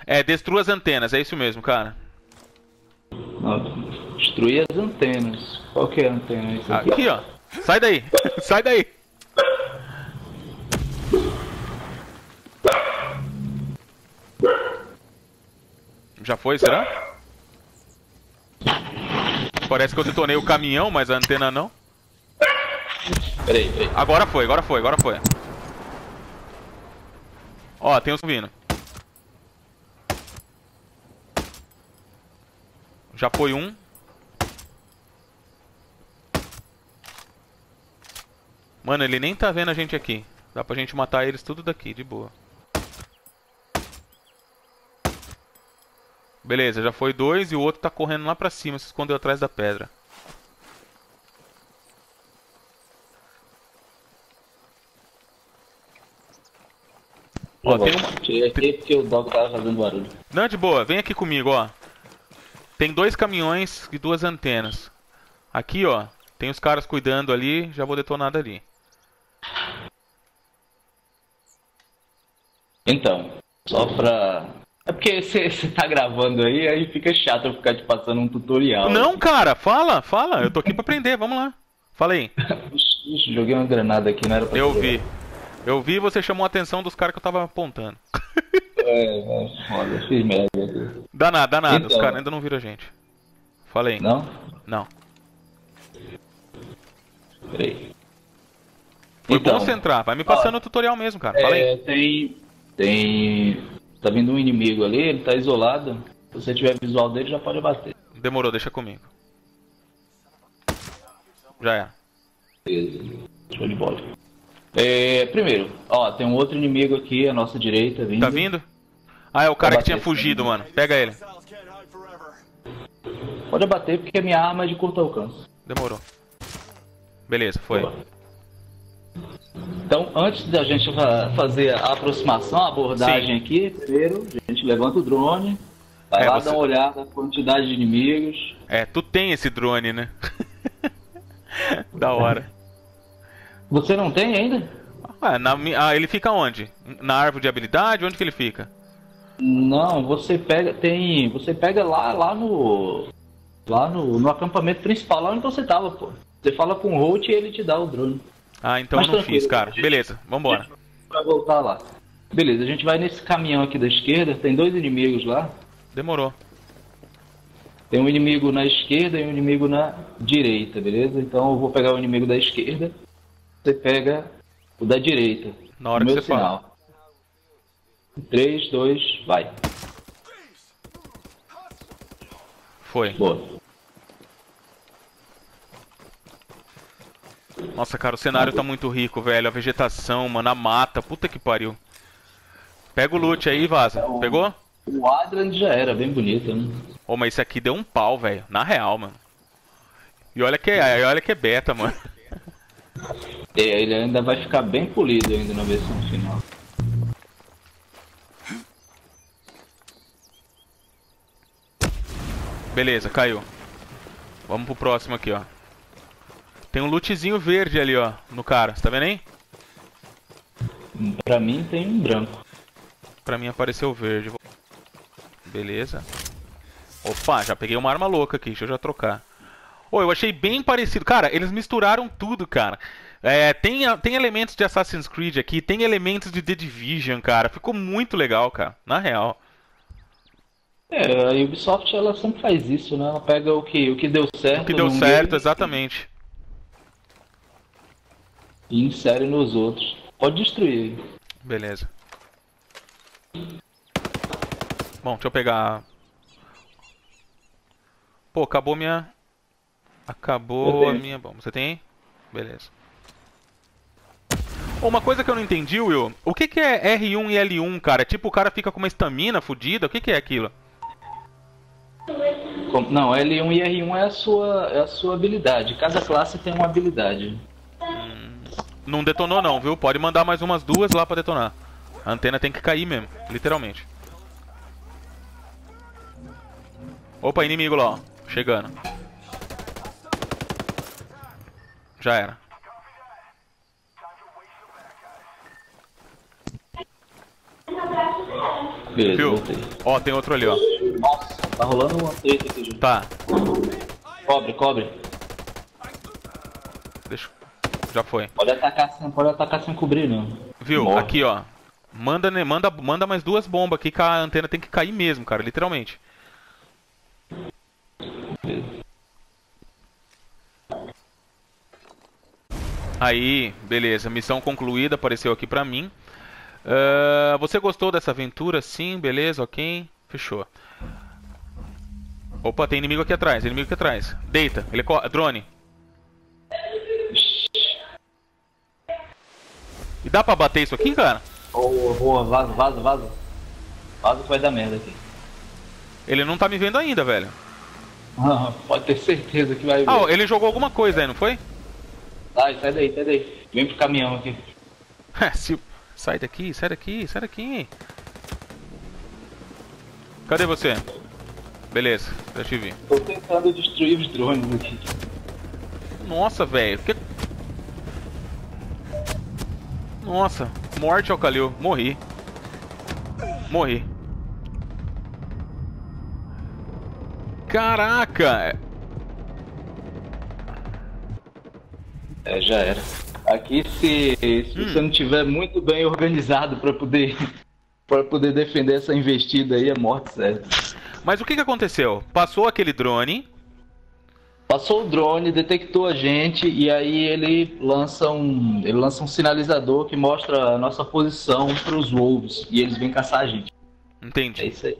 É, destrua as antenas. É isso mesmo, cara. Não. Destruir as antenas. Qual que é a antena? Isso aqui? Aqui, ó. Sai daí. Sai daí. Já foi, será? Parece que eu detonei o caminhão, mas a antena não. Peraí, peraí. Agora foi, agora foi, agora foi. Ó, tem uns vindo. Já foi um. Mano, ele nem tá vendo a gente aqui. Dá pra gente matar eles tudo daqui, de boa. Beleza, já foi dois e o outro tá correndo lá pra cima, se escondeu atrás da pedra. Ó, tem um... Tirei porque o dog tava fazendo barulho. Não, de boa, vem aqui comigo, ó. Tem dois caminhões e duas antenas. Aqui, ó, tem os caras cuidando ali, já vou detonar dali. Então, só pra... É porque você tá gravando aí fica chato eu ficar te passando um tutorial. Não, aqui. Cara, fala, fala. Eu tô aqui pra aprender, vamos lá. Fala aí. Ixi, joguei uma granada aqui, não era pra... Eu vi e você chamou a atenção dos caras que eu tava apontando. Foda, fiz merda. Dá nada, então... os caras ainda não viram a gente. Fala aí. Não? Não. Peraí. Foi então, bom você entrar, vai me passando o tutorial mesmo, cara. Fala aí. Tá vindo um inimigo ali, ele tá isolado. Se você tiver visual dele, já pode bater. Demorou, deixa comigo. Já é. Beleza. Show de bola. Primeiro, ó, tem um outro inimigo aqui à nossa direita. Vindo. Tá vindo? Ah, é o cara que tinha fugido, mano. Pega ele. Pode abater porque a minha arma é de curto alcance. Demorou. Beleza, foi. Então, antes da gente fazer a aproximação, a abordagem aqui, primeiro a gente levanta o drone, Vai lá dar uma olhada na quantidade de inimigos. É, tu tem esse drone, né? Da hora. Você não tem ainda? Ah, ele fica onde? Na árvore de habilidade? Onde que ele fica? Não, você pega. Tem. Você pega lá no acampamento principal, lá onde você tava, pô. Você fala com o Holt e ele te dá o drone. Ah, então eu não fiz, cara. Beleza, vambora. Pra voltar lá. Beleza, a gente vai nesse caminhão aqui da esquerda, tem dois inimigos lá. Demorou. Tem um inimigo na esquerda e um inimigo na direita, beleza? Então eu vou pegar o inimigo da esquerda, você pega o da direita. Na hora que você fala. 3, 2, vai. Foi. Boa. Nossa, cara, o cenário tá muito rico, velho. A vegetação, mano, a mata, puta que pariu. Pega o loot aí e vaza. Pegou? O Wildlands já era bem bonito, né? Ô, mas isso aqui deu um pau, velho. Na real, mano. E olha que é beta, mano. É, ele ainda vai ficar bem polido ainda na versão final. Beleza, caiu. Vamos pro próximo aqui, ó. Tem um lootzinho verde ali, ó, no cara. Você tá vendo aí? Pra mim tem um branco. Pra mim apareceu verde. Beleza. Opa, já peguei uma arma louca aqui. Deixa eu já trocar. Oh, eu achei bem parecido. Cara, eles misturaram tudo, cara. É, tem elementos de Assassin's Creed aqui. Tem elementos de The Division, cara. Ficou muito legal, cara. Na real. É, a Ubisoft, ela sempre faz isso, né? Ela pega o que deu certo. O que deu certo, exatamente. E insere nos outros. Pode destruir. Beleza. Bom, deixa eu pegar... Pô, acabou minha... Acabou a minha... Bom, você tem? Beleza. Oh, uma coisa que eu não entendi, Will. O que que é R1 e L1, cara? Tipo, o cara fica com uma estamina fodida. O que que é aquilo? Não, L1 e R1 é a sua habilidade. Cada classe tem uma habilidade. Não detonou não, viu? Pode mandar mais umas duas lá pra detonar. A antena tem que cair mesmo, literalmente. Opa, inimigo lá, ó. Chegando. Já era. Beleza, viu? Ó, tem outro ali, ó. Nossa, tá rolando uma treta aqui, gente. Tá. Cobre. Deixa... Já foi. Pode atacar sem cobrir, não. Viu? Morre. Aqui, ó. Manda mais duas bombas aqui que a antena tem que cair mesmo, cara. Literalmente. Aí, beleza. Missão concluída. Apareceu aqui pra mim. Você gostou dessa aventura? Sim, beleza, ok. Fechou. Opa, tem inimigo aqui atrás. Deita. Drone. E dá pra bater isso aqui, cara? Boa, vaza. Vaza que vai dar merda aqui. Ele não tá me vendo ainda, velho. Ah, pode ter certeza que vai ver. Ah, ele jogou alguma coisa aí, não foi? Sai daí. Vem pro caminhão aqui. Sai daqui. Cadê você? Beleza, deixa eu ver. Tô tentando destruir os drones aqui. Nossa, velho. Que... Nossa, morte ao Kalil. Morri. Caraca! É, já era. Aqui se você não tiver muito bem organizado pra poder defender essa investida aí, é morte certa. Mas o que aconteceu? Passou aquele drone. Passou o drone, detectou a gente e aí ele lança um sinalizador que mostra a nossa posição para os wolves e eles vêm caçar a gente. Entendi. É isso aí.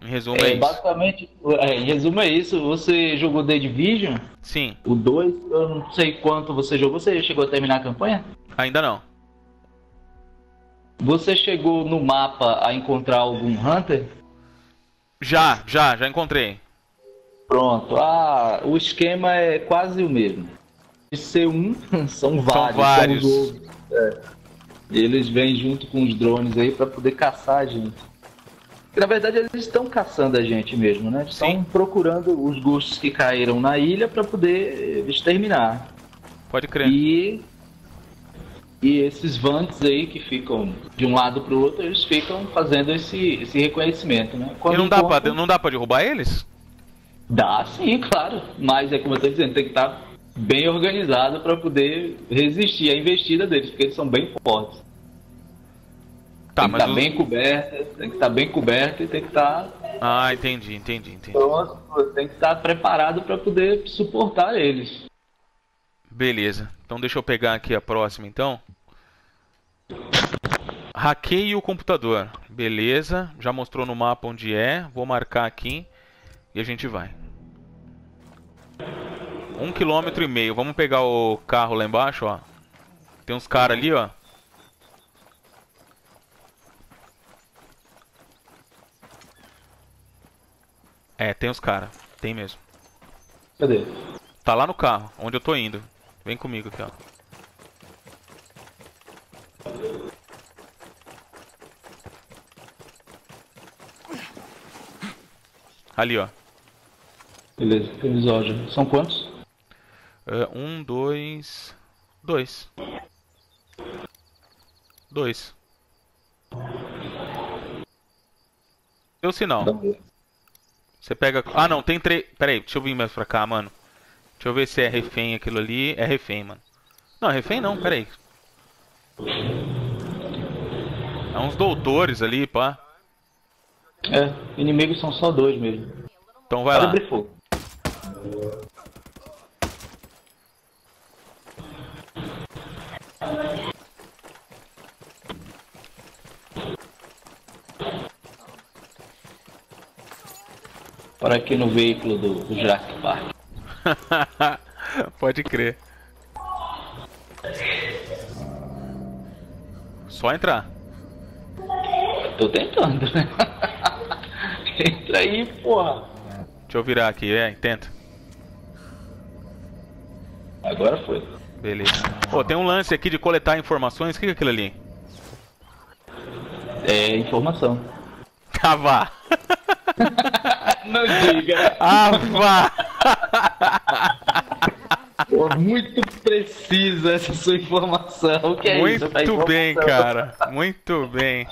Em resumo é isso. Basicamente, em resumo é isso. Você jogou The Division? Sim. O 2, eu não sei quanto você jogou. Você chegou a terminar a campanha? Ainda não. Você chegou no mapa a encontrar algum Hunter? Já encontrei. Pronto, o esquema é quase o mesmo. De ser um, são vários. Eles vêm junto com os drones aí pra poder caçar a gente. Na verdade, eles estão caçando a gente mesmo, né? Estão procurando os gostos que caíram na ilha para poder exterminar. Pode crer. E esses vantes aí que ficam de um lado pro outro, eles ficam fazendo esse reconhecimento, né? Quando e não dá pra derrubar eles? Dá sim, claro. Mas é como eu tô dizendo, tem que estar bem organizado para poder resistir à investida deles, porque eles são bem fortes. Tá, tem que estar bem coberta, tem que estar bem coberto e tem que estar... Ah, entendi. Pronto, tem que estar preparado para poder suportar eles. Beleza, então deixa eu pegar aqui a próxima então. Hackeie o computador. Beleza, já mostrou no mapa onde é. Vou marcar aqui e a gente vai. 1,5 km. Vamos pegar o carro lá embaixo, ó. Tem uns caras ali, ó. É, tem os caras. Tem mesmo. Cadê? Tá lá no carro, onde eu tô indo. Vem comigo aqui, ó. Ali, ó. Beleza, episódio. São quantos? 1, 2... 2. 2. Deu sinal. Você pega... Ah, não, tem 3... Pera aí, deixa eu vir mais pra cá, mano. Deixa eu ver se é refém aquilo ali. É refém, mano. Não, refém não, pera aí. É uns doutores ali, pá. É, inimigos são só 2 mesmo. Então vai lá. Para aqui no veículo do Jurassic Park. Pode crer. Só entrar. Tô tentando. Entra aí, porra. Deixa eu virar aqui, tenta. Agora foi. Beleza. Pô, tem um lance aqui de coletar informações. O que é aquilo ali? É informação. Cavar. Não diga. Ah, vá. Pô, muito precisa essa sua informação. O que é isso? Muito bem, cara. Muito bem.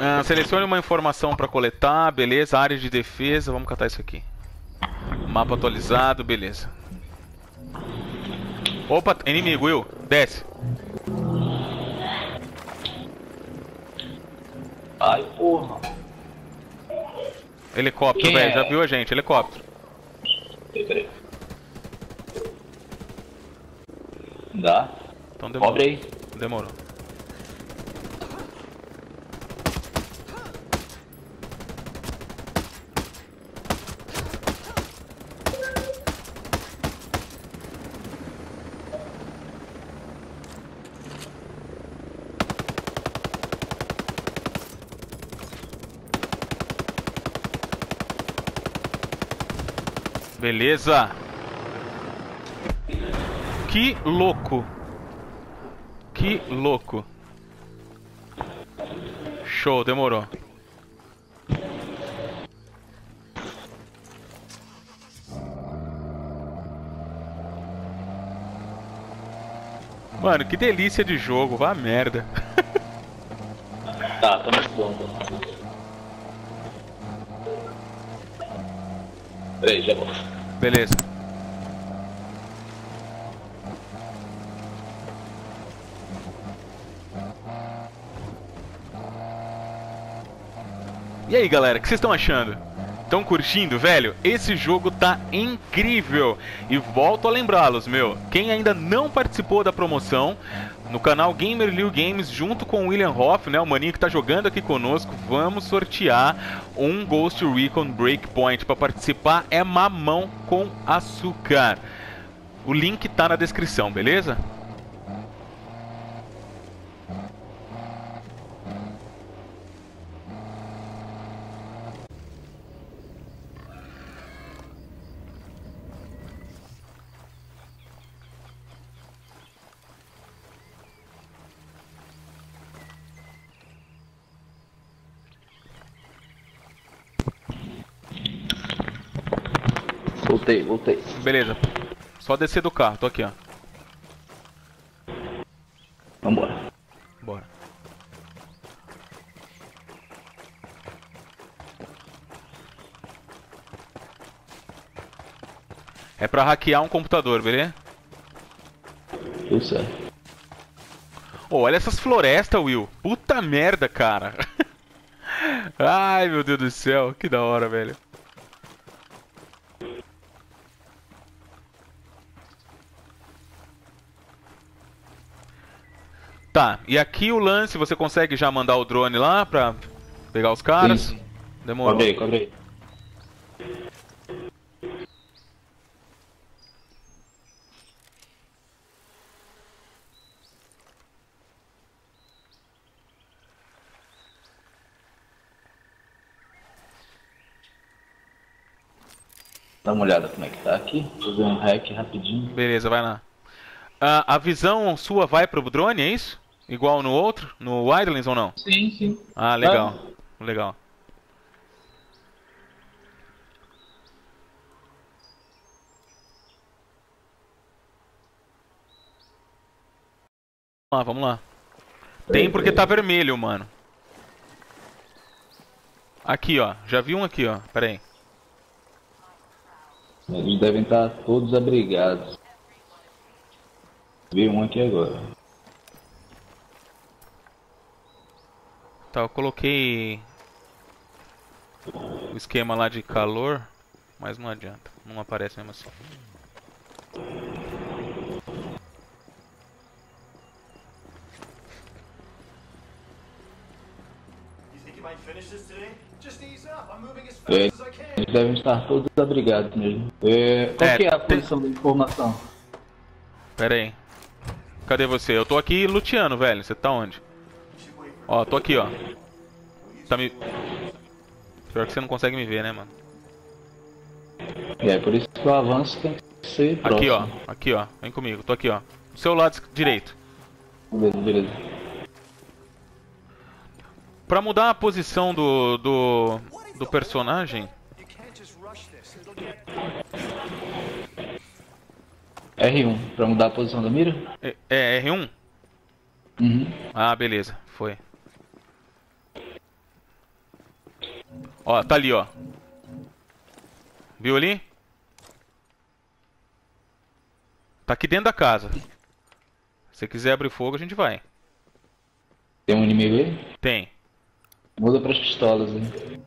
Ah, selecione uma informação para coletar, beleza. Área de defesa, vamos catar isso aqui. Mapa atualizado, beleza. Opa, inimigo, Will. Desce. Ai, porra. Helicóptero, velho, já viu a gente, helicóptero. Não dá? Então demorou. Cobre aí. Demorou. Beleza. Que louco. Que louco. Show, demorou. Mano, que delícia de jogo, vá merda. Tá, tá muito bom. Peraí, já volto. Beleza. E aí, galera, o que vocês estão achando? Estão curtindo, velho? Esse jogo tá incrível! E volto a lembrá-los, meu, quem ainda não participou da promoção, no canal GAMERLLIL Games, junto com o William Hoff, né, o maninho que tá jogando aqui conosco, vamos sortear um Ghost Recon Breakpoint. Para participar é mamão com açúcar. O link tá na descrição, beleza? Voltei. Beleza. Só descer do carro, tô aqui, ó. Vambora. Bora. É pra hackear um computador, beleza? Tudo certo. Oh, olha essas florestas, Will. Puta merda, cara. Ai, meu Deus do céu. Que da hora, velho. Tá, e aqui o lance, você consegue já mandar o drone lá pra pegar os caras? Isso. Demorou. Cobrei. Dá uma olhada como é que tá aqui, vou fazer um hack rapidinho. Beleza, vai lá. A visão sua vai pro drone, é isso? Igual no outro? No Wildlands ou não? Sim. Ah, legal. Vai. Legal. Vamos lá. Tem porque tá vermelho, mano. Aqui, ó. Já vi um aqui, ó. Pera aí. Eles devem estar todos abrigados. Vi um aqui agora. Tá, eu coloquei o esquema lá de calor, mas não adianta, não aparece mesmo assim. Eles devem estar todos abrigados mesmo. Qual que é a posição da informação? Pera aí. Cadê você? Eu tô aqui luteando, velho. Você tá onde? Ó, tô aqui, ó. Tá me... Pior que você não consegue me ver, né, mano? É, por isso que o avanço tem que ser próximo. Aqui, ó. Vem comigo. Tô aqui, ó. Do seu lado direito. Beleza. Pra mudar a posição do personagem... R1, pra mudar a posição da mira? É R1? Uhum. Ah, beleza, foi. Ó, tá ali, ó. Viu ali? Tá aqui dentro da casa. Se quiser abrir fogo, a gente vai. Tem um inimigo aí? Tem. Muda pras pistolas, hein?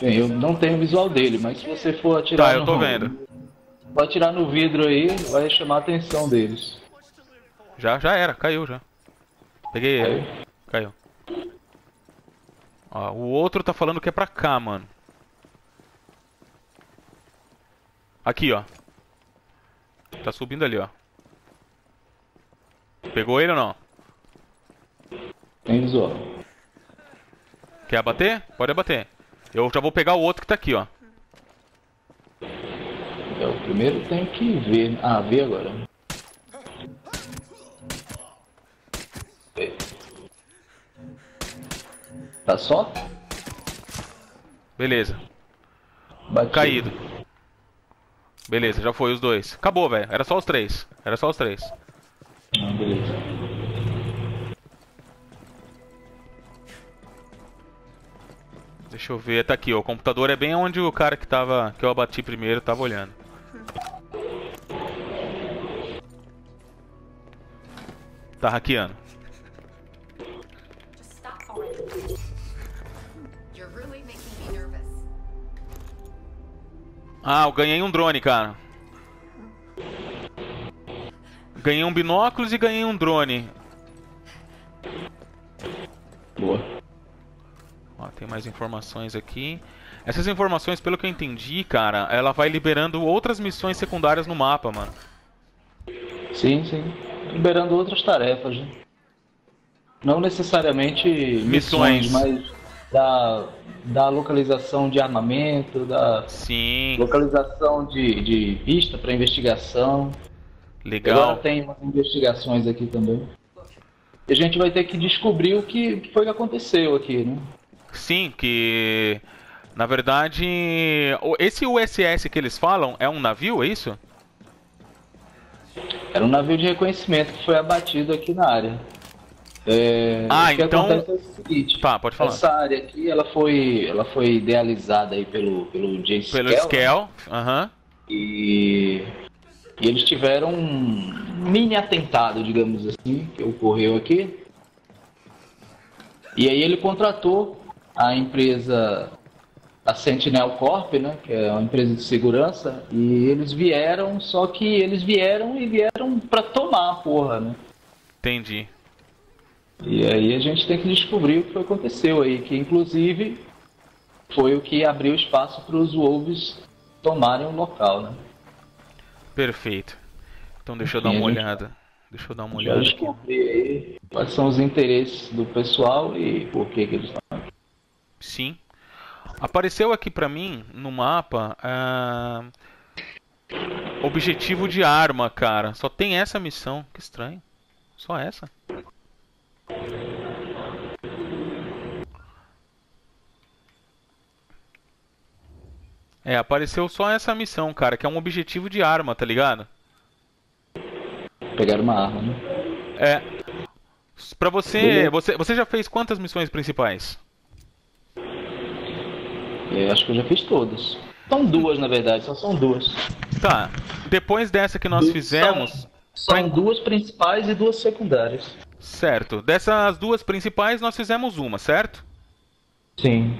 Bem, eu não tenho o visual dele, mas se você for atirar... Tá, eu tô vendo. Vai atirar no vidro aí, vai chamar a atenção deles. Já era, caiu já. Peguei ele. Caiu. Ó, o outro tá falando que é pra cá, mano. Aqui, ó. Tá subindo ali, ó. Pegou ele ou não? Tem visual. Quer abater? Pode abater. Eu já vou pegar o outro que tá aqui, ó. O primeiro tem que ver. Ah, ver agora. Tá só? Beleza. Batido. Caído. Beleza, já foi os dois. Acabou, velho. Era só os três. Ah, beleza. Deixa eu ver, tá aqui, ó. O computador é bem onde o cara que eu abati primeiro tava olhando. Tá hackeando. Ah, eu ganhei um drone, cara. Ganhei um binóculos e ganhei um drone. Boa. Tem mais informações aqui. Essas informações, pelo que eu entendi, cara, ela vai liberando outras missões secundárias no mapa, mano. Sim. Liberando outras tarefas, né? Não necessariamente missões, mas da localização de armamento, da localização de vista para investigação. Legal. Agora tem umas investigações aqui também. E a gente vai ter que descobrir o que foi que aconteceu aqui, né? Sim, que... Na verdade... Esse USS que eles falam é um navio, é isso? Era um navio de reconhecimento que foi abatido aqui na área. É, ah, então... É o seguinte, tá, pode falar. Essa área aqui, ela foi idealizada aí pelo J. Scale. Pelo Scale, aham. E eles tiveram um mini atentado, digamos assim, que ocorreu aqui. E aí ele contratou a empresa, a Sentinel Corp, né, que é uma empresa de segurança, e eles vieram, só que eles vieram pra tomar a porra, né? Entendi. E aí a gente tem que descobrir o que aconteceu aí, que inclusive foi o que abriu espaço para os Wolves tomarem o local, né? Perfeito. Então deixa eu dar uma olhada. Deixa eu dar uma olhada aqui. Aí quais são os interesses do pessoal e por que que eles estão aqui. Sim. Apareceu aqui pra mim, no mapa, objetivo de arma, cara. Só tem essa missão. Que estranho. Só essa. É, apareceu só essa missão, cara, que é um objetivo de arma, tá ligado? Pegar uma arma, né? É. Pra você, você já fez quantas missões principais? Eu acho que eu já fiz todas. São duas, na verdade, só são duas. Tá, depois dessa que nós fizemos... São duas principais e duas secundárias. Certo. Dessas duas principais, nós fizemos uma, certo? Sim.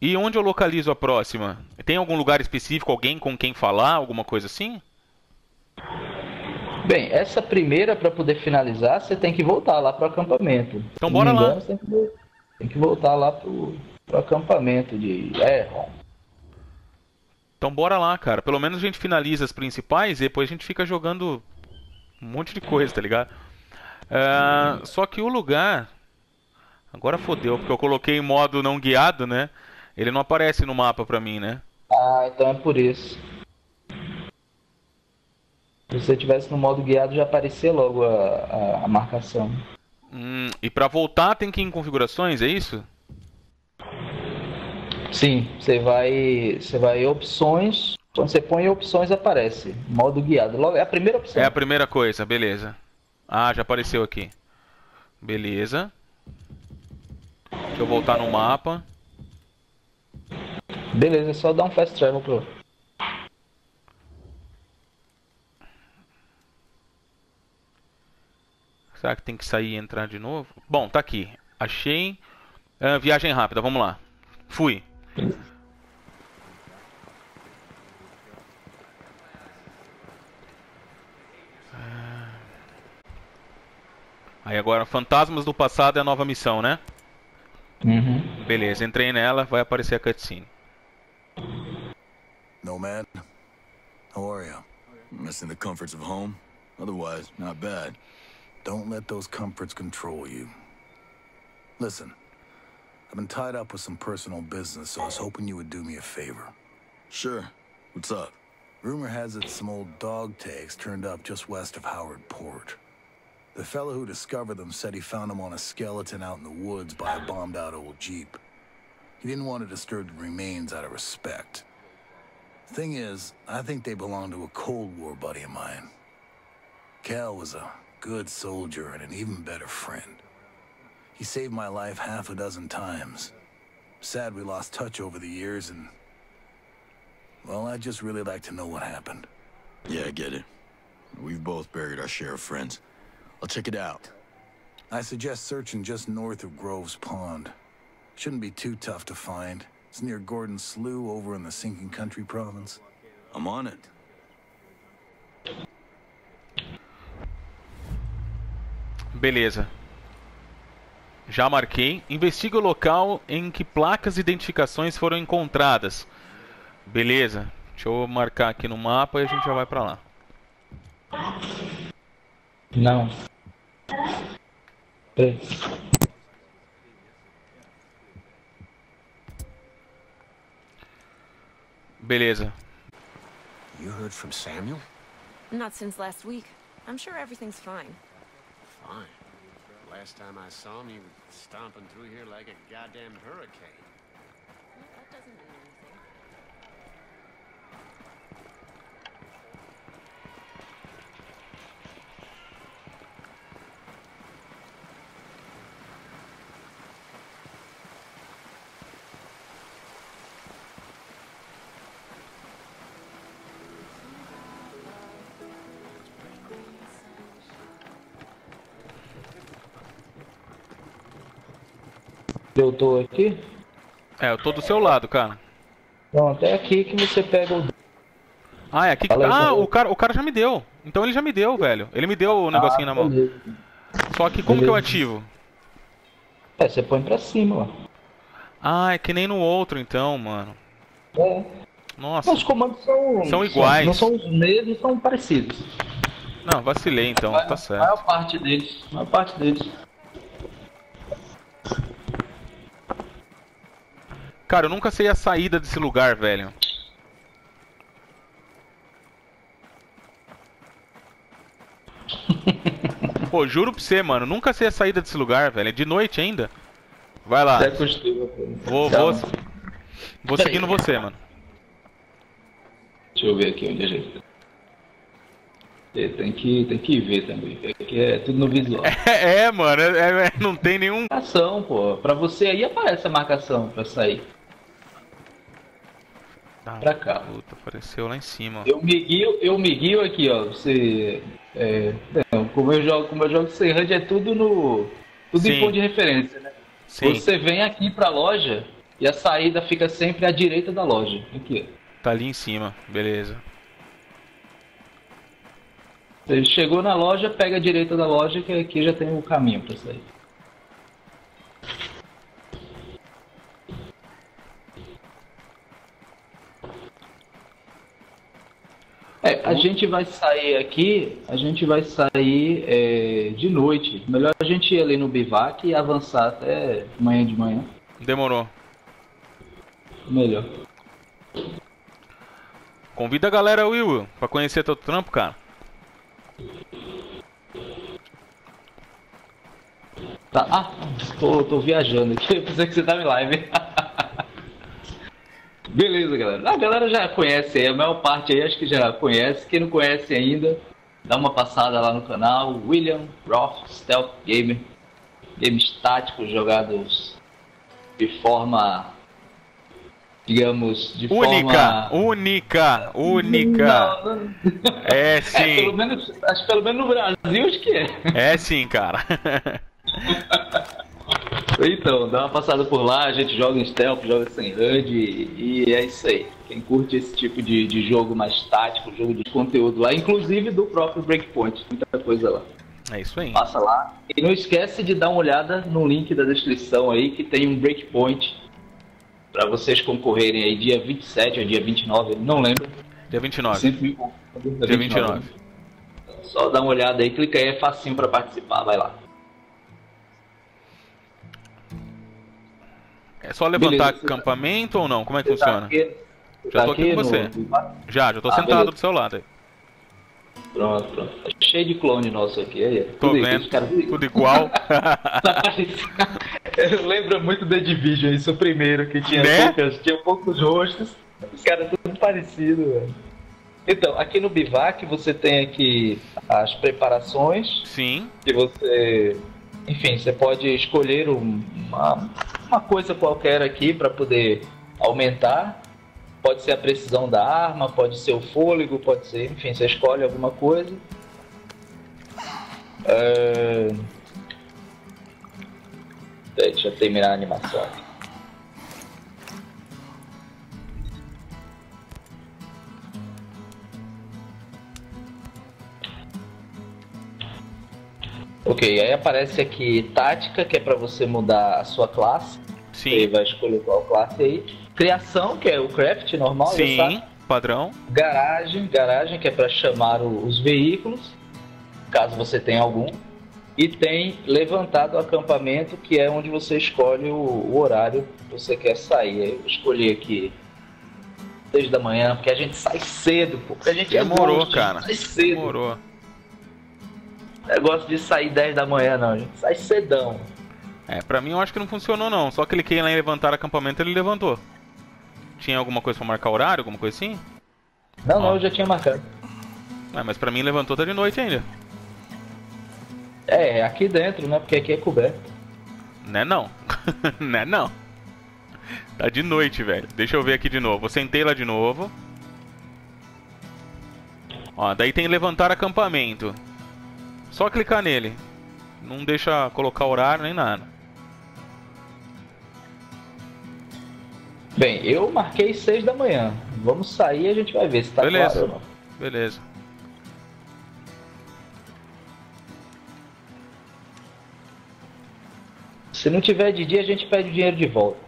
E onde eu localizo a próxima? Tem algum lugar específico, alguém com quem falar, alguma coisa assim? Bem, essa primeira, para poder finalizar, você tem que voltar lá pro acampamento. Então bora lá. Você tem que voltar lá pro acampamento de Erron. Então bora lá, cara. Pelo menos a gente finaliza as principais e depois a gente fica jogando um monte de coisa, tá ligado? Só que o lugar... Agora fodeu, porque eu coloquei em modo não guiado, né? Ele não aparece no mapa pra mim, né? Ah, então é por isso. Se você tivesse no modo guiado, já aparecia logo a marcação. E pra voltar tem que ir em configurações, é isso? Sim, você vai em opções, quando você põe em opções aparece, modo guiado, logo é a primeira opção. É a primeira coisa, beleza. Ah, já apareceu aqui. Beleza. Deixa eu voltar no mapa. Beleza, é só dar um fast travel pro... Será que tem que sair e entrar de novo? Bom, tá aqui. Achei. Viagem rápida, vamos lá. Fui. Aí agora, fantasmas do passado é a nova missão, né? Uhum. Beleza, entrei nela, vai aparecer a cutscene. Nomad, how are you? Missing the comforts of home? Otherwise, not bad. Don't let those comforts control you. Listen, I've been tied up with some personal business, so I was hoping you would do me a favor. Sure. What's up? Rumor has it some old dog tags turned up just west of Howard Port. The fellow who discovered them said he found them on a skeleton out in the woods by a bombed-out old Jeep. He didn't want to disturb the remains out of respect. Thing is, I think they belong to a Cold War buddy of mine. Cal was a good soldier and an even better friend. He saved my life half a dozen times. Sad we lost touch over the years and... Well, I'd just really like to know what happened. Yeah, I get it. We've both buried our share of friends. I'll check it out. I suggest searching just north of Groves Pond. Shouldn't be too tough to find. It's near Gordon's Slough over in the Sinking Country province. I'm on it. Beleza. Já marquei. Investigue o local em que placas e identificações foram encontradas. Beleza. Deixa eu marcar aqui no mapa e a gente já vai pra lá. Não. Beleza. You heard from Samuel? Not since last week. I'm sure everything's fine. Fine. Last time I saw him, he was stomping through here like a goddamn hurricane. Well, that doesn't mean anything. Eu tô aqui? É, eu tô do seu lado, cara. Pronto, é aqui que você pega o... Ah, é aqui que... Ah, o cara já me deu. Então ele já me deu, velho. Ele me deu o negocinho na mão. Beleza. Só que como que eu ativo? É, você põe pra cima, ó. Ah, é que nem no outro, então, mano. É. Nossa. Os comandos são iguais. Não são os mesmos, são parecidos. Não, vacilei, então. Tá certo. A maior parte deles. A maior parte deles. Cara, eu nunca sei a saída desse lugar, velho. Pô, juro pra você, mano. Nunca sei a saída desse lugar, velho. É de noite ainda. Vai lá. É possível, vou seguindo você, mano. Deixa eu ver aqui onde a gente... Tem que ver também, que é tudo no visual. É mano, não tem nenhum... Marcação, pô. Pra você aí aparece a marcação pra sair. Ah, pra cá. Puta, apareceu lá em cima. Eu me guio aqui, ó. Você... É, como eu jogo sem HUD é tudo no... Tudo Sim. em ponto de referência, né? Sim. Você vem aqui pra loja e a saída fica sempre à direita da loja. Aqui, ó. Tá ali em cima, beleza. Ele chegou na loja, pega a direita da loja, que aqui já tem o caminho pra sair. É, a gente vai sair aqui, de noite. Melhor a gente ir ali no bivac e avançar até amanhã de manhã. Demorou. Melhor. Convida a galera, Will, pra conhecer teu trampo, cara. Tá, tô viajando aqui, eu pensei que você tava em live. Beleza, galera. A galera já conhece aí, a maior parte aí acho que já conhece. Quem não conhece ainda, dá uma passada lá no canal. William Roth, Stealth Gamer. Games táticos jogados de forma... Digamos, de única, forma... Única. Não, não... É sim. É, pelo menos no Brasil acho que é. É sim, cara. Então, dá uma passada por lá, a gente joga em stealth, joga sem HUD e é isso aí. Quem curte esse tipo de jogo mais tático, jogo de conteúdo lá, inclusive do próprio Breakpoint, muita coisa lá. É isso aí. Passa lá. E não esquece de dar uma olhada no link da descrição aí, que tem um Breakpoint para vocês concorrerem aí dia 27 ou dia 29, não lembro. Dia 29. Dia 29. Então, só dá uma olhada aí, clica aí, é facinho para participar, vai lá. É só levantar beleza, acampamento ou não? Como é que funciona? Já tô aqui com você. Já tô sentado beleza. Do seu lado aí. Pronto. Cheio de clone nosso aqui. Aí, tô vendo, tudo igual. Lembra muito The Division, isso o primeiro, que tinha, né? Tinha poucos rostos, os caras tudo parecido, velho. Então, aqui no Bivac você tem aqui as preparações. Sim. Que você... Enfim, você pode escolher uma coisa qualquer aqui para poder aumentar. Pode ser a precisão da arma, pode ser o fôlego, pode ser... Enfim, você escolhe alguma coisa. Deixa eu terminar a animação. Ok, aí aparece aqui tática, que é para você mudar a sua classe. Sim. Você vai escolher qual classe aí. Criação, que é o craft normal, sim, sabe? Padrão. Garagem, que é para chamar os veículos, caso você tenha algum. E tem levantado o acampamento, que é onde você escolhe o horário que você quer sair. Eu escolhi aqui 6 da manhã, porque a gente sai cedo, pô. Porque a gente demorou, cara. Sai cedo. Demorou. negócio de sair 10 da manhã não, gente. Sai cedão. É, pra mim eu acho que não funcionou não. Só cliquei lá em levantar acampamento, ele levantou. Tinha alguma coisa pra marcar horário, alguma coisa assim? Não, ó, não, eu já tinha marcado. Ah, mas pra mim levantou, tá de noite ainda. É, aqui dentro, né? Porque aqui é coberto. Né não, né não. Tá de noite, velho. Deixa eu ver aqui de novo. Eu sentei lá de novo. Ó, daí tem levantar acampamento. Só clicar nele. Não deixa colocar horário nem nada. Bem, eu marquei 6 da manhã. Vamos sair e a gente vai ver se tá claro ou não. Beleza. Se não tiver de dia, a gente pede o dinheiro de volta.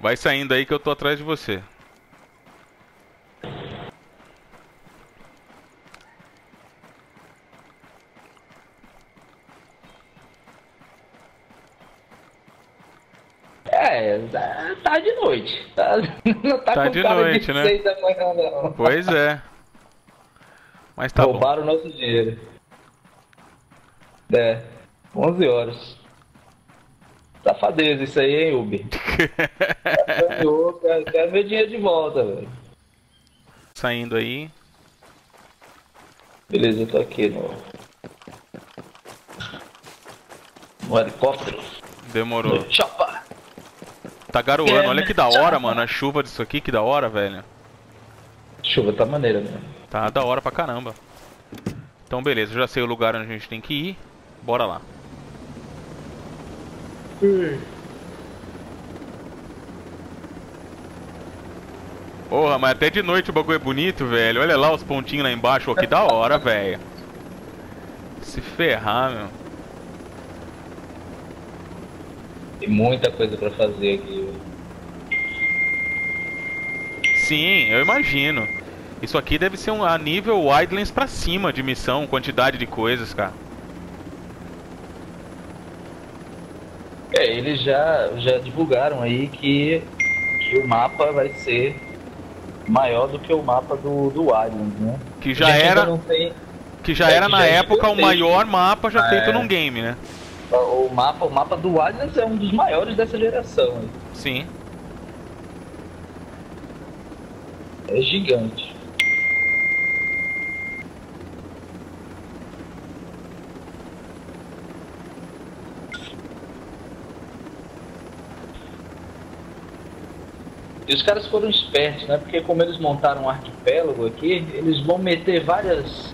Vai saindo aí que eu tô atrás de você. É, tá de noite. Tá, não tá, tá com de cara noite, de né? 6 da manhã, não. Pois é. Mas tá Roubaram bom. O nosso dinheiro. É, 11 horas. Safadeza isso aí, hein, Ubi? Quero ver dinheiro de volta, velho. Saindo aí. Beleza, eu tô aqui no helicóptero. Demorou. No chapa. Tá garoando, olha que da hora, mano, a chuva disso aqui, que da hora, velho. Chuva tá maneira, né? Tá da hora pra caramba. Então beleza, já sei o lugar onde a gente tem que ir. Bora lá. Porra, mas até de noite o bagulho é bonito, velho. Olha lá os pontinhos lá embaixo, ó, que da hora, velho. Se ferrar, meu. Tem muita coisa pra fazer aqui. Sim, eu imagino. Isso aqui deve ser um, a nível Wildlands pra cima de missão, quantidade de coisas, cara. É, eles já divulgaram aí que o mapa vai ser maior do que o mapa do Wildlands, né? Que já era, tem... que já era que na já época o maior mapa já feito num game, né? O mapa do Wildlands é um dos maiores dessa geração. Né? Sim. É gigante. E os caras foram espertos, né? Porque como eles montaram um arquipélago aqui, eles vão meter várias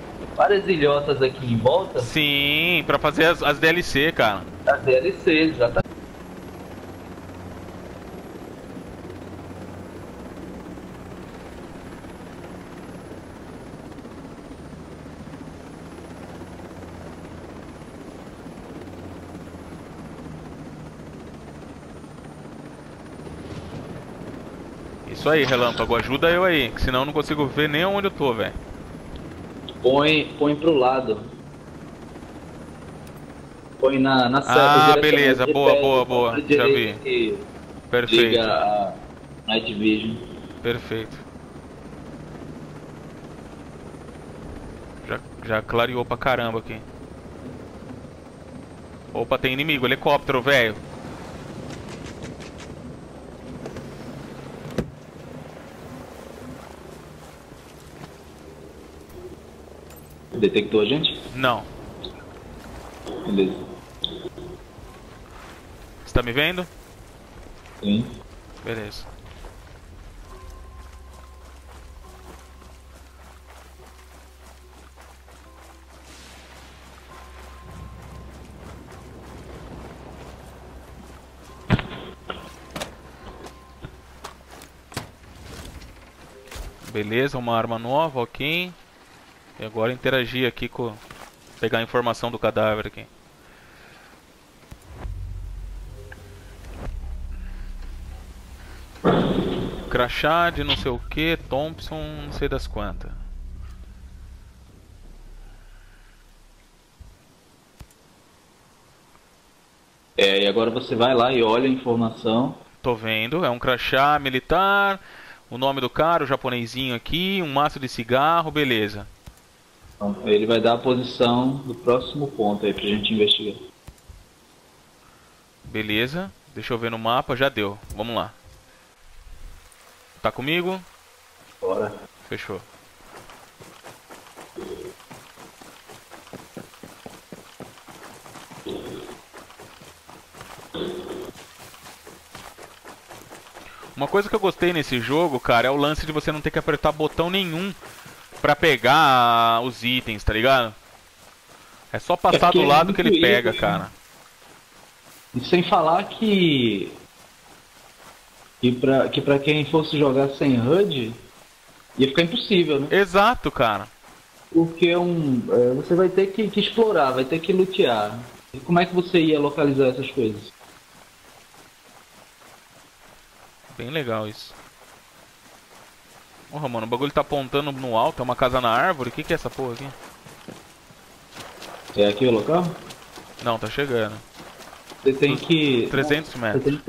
ilhotas aqui em volta. Sim, pra fazer as DLC, cara. As DLC, exatamente. Isso aí, Relâmpago, ajuda eu aí, que senão eu não consigo ver nem onde eu tô, velho. Põe pro lado. Põe na seta. Ah, beleza, boa, já vi. Perfeito. Diga a Night Vision. Perfeito. Já clareou pra caramba aqui. Opa, tem inimigo, helicóptero, velho. Detectou a gente? Não. Beleza. Você tá me vendo? Sim. Beleza. Beleza, uma arma nova, ok. E agora interagir aqui com... pegar a informação do cadáver aqui. Crachá de não sei o que, Thompson, não sei das quantas. É, e agora você vai lá e olha a informação. Tô vendo, é um crachá militar, o nome do cara, o japonesinho aqui, um maço de cigarro, beleza. Então, ele vai dar a posição do próximo ponto aí pra gente investigar. Beleza, deixa eu ver no mapa, já deu, vamos lá. Tá comigo? Bora. Fechou. Uma coisa que eu gostei nesse jogo, cara, é o lance de você não ter que apertar botão nenhum pra pegar os itens, tá ligado? É só passar do lado que ele pega, cara. E sem falar que... pra quem fosse jogar sem HUD, ia ficar impossível, né? Exato, cara. Porque você vai ter que explorar, vai ter que lutear. E como é que você ia localizar essas coisas? Bem legal isso. Porra, mano, o bagulho tá apontando no alto, é uma casa na árvore? O que que é essa porra aqui? É aqui o local? Não, tá chegando. Você tem que... 300 metros.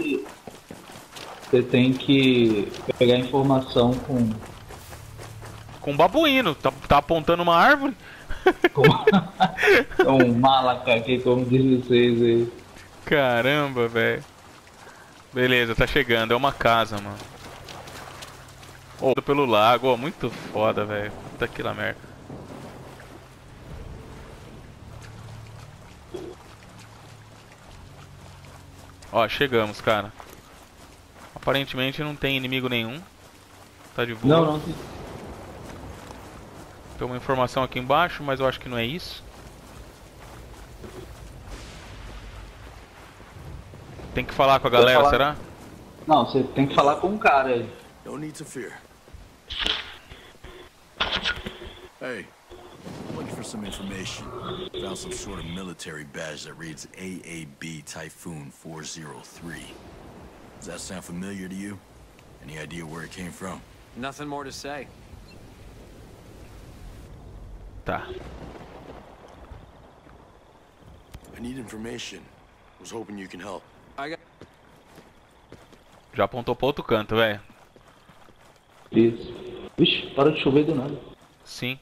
Você tem que pegar informação com... Com um babuíno, tá apontando uma árvore? Com um malaca aqui, como diz vocês aí. Caramba, velho. Beleza, tá chegando, é uma casa, mano. Oh, pelo lago, oh, muito foda, velho. Puta que lá merda. Ó, chegamos, cara. Aparentemente não tem inimigo nenhum. Tá de boa. Não, não tem. Tem uma informação aqui embaixo, mas eu acho que não é isso. Tem que falar com a galera, será? Não, você tem que falar com um cara aí. Não precisa temer. Hey, I'm looking for some information. Found some sort of military badge that reads AAB Typhoon 403. Does that sound familiar to you? Any idea where it came from? Nothing more to say. Tá. I need information. Was hoping you can help. Já apontou para outro canto, velho. Isso. Vixe, para de chover do nada. Sim.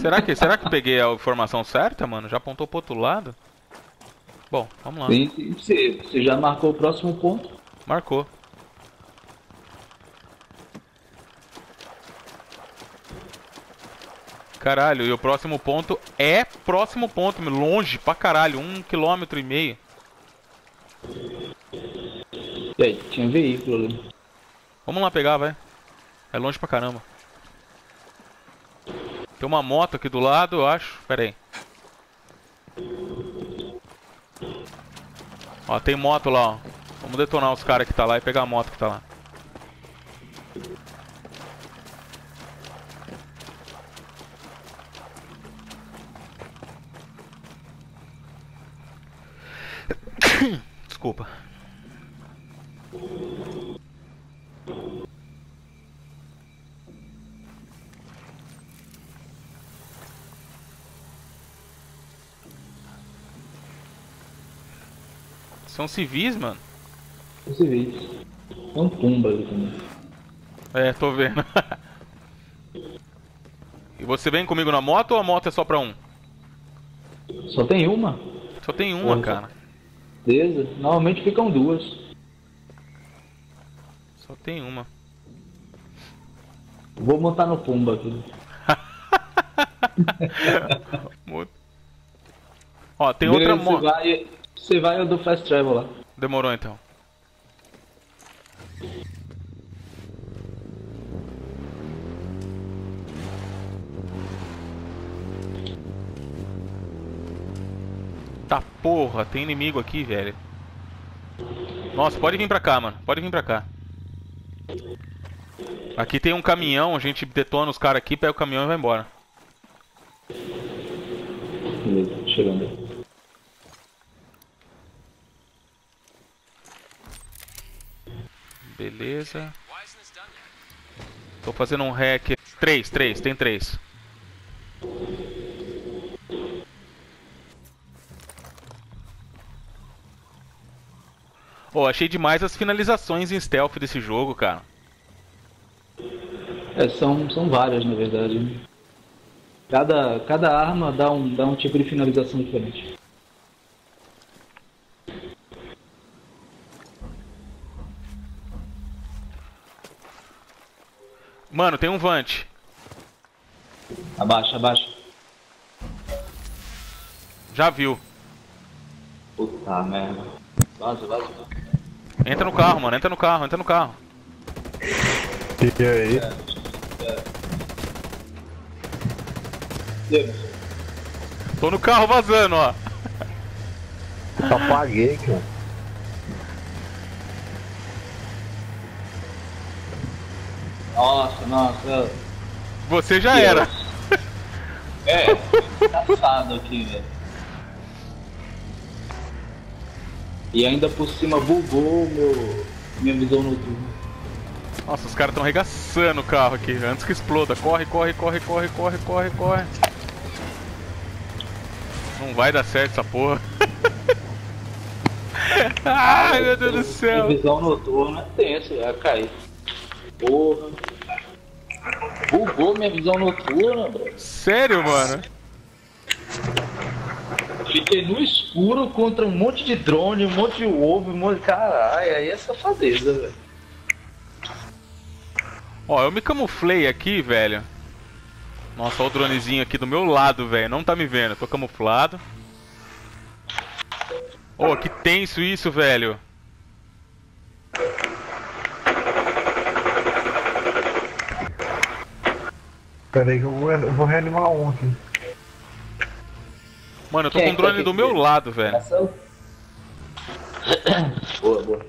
Será que eu peguei a informação certa, mano? Já apontou para outro lado? Bom, vamos lá. Sim, você já marcou o próximo ponto? Marcou. Caralho, e o próximo ponto é próximo ponto, longe pra caralho, 1,5 km. E aí, tinha um veículo ali. Vamos lá pegar, vai. É longe pra caramba. Tem uma moto aqui do lado, eu acho. Pera aí. Ó, tem moto lá, ó. Vamos detonar os caras que tá lá e pegar a moto que tá lá. Desculpa. São civis, mano. São civis. É um tumba ali também. É, tô vendo. E você vem comigo na moto ou a moto é só pra um? Só tem uma. Só tem uma, cara. Beleza. Normalmente ficam duas. Só tem uma. Vou montar no Pumba aqui. Ó, tem outra moto. Você vai eu dou fast travel lá. Demorou então. Tá porra, tem inimigo aqui, velho. Nossa, pode vir pra cá, mano. Pode vir pra cá. Aqui tem um caminhão, a gente detona os caras aqui, pega o caminhão e vai embora. Beleza, chegando. Beleza. Tô fazendo um hack. Tem três. Oh, achei demais as finalizações em stealth desse jogo, cara. É, são várias, na verdade. Cada arma dá um tipo de finalização diferente. Mano, tem um vante. Abaixa, abaixa. Já viu. Puta merda. Vaza, vaza. Entra no carro, mano. Entra no carro, entra no carro. E aí? Tô no carro vazando, ó. Só apaguei, cara. Nossa, nossa. Você já Deus. Era. É, engraçado aqui, velho. E ainda por cima bugou minha visão noturna. Nossa, os caras tão arregaçando o carro aqui, antes que exploda. Corre, corre, corre, corre, corre, corre, corre. Não vai dar certo essa porra. Ai, meu Deus do céu. Visão noturna é tenso, vai cair. Porra. Bugou minha visão noturna, bro. Sério, mano? Fiquei no escuro contra um monte de drone, um monte de ovo, um monte de... Caralho, aí é safadeza, velho. Ó, eu me camuflei aqui, velho. Nossa, olha o dronezinho aqui do meu lado, velho. Não tá me vendo, eu tô camuflado. Ô, que tenso isso, velho. Pera aí que eu vou reanimar um aqui. Mano, eu tô com um drone do meu lado, velho. Boa, boa.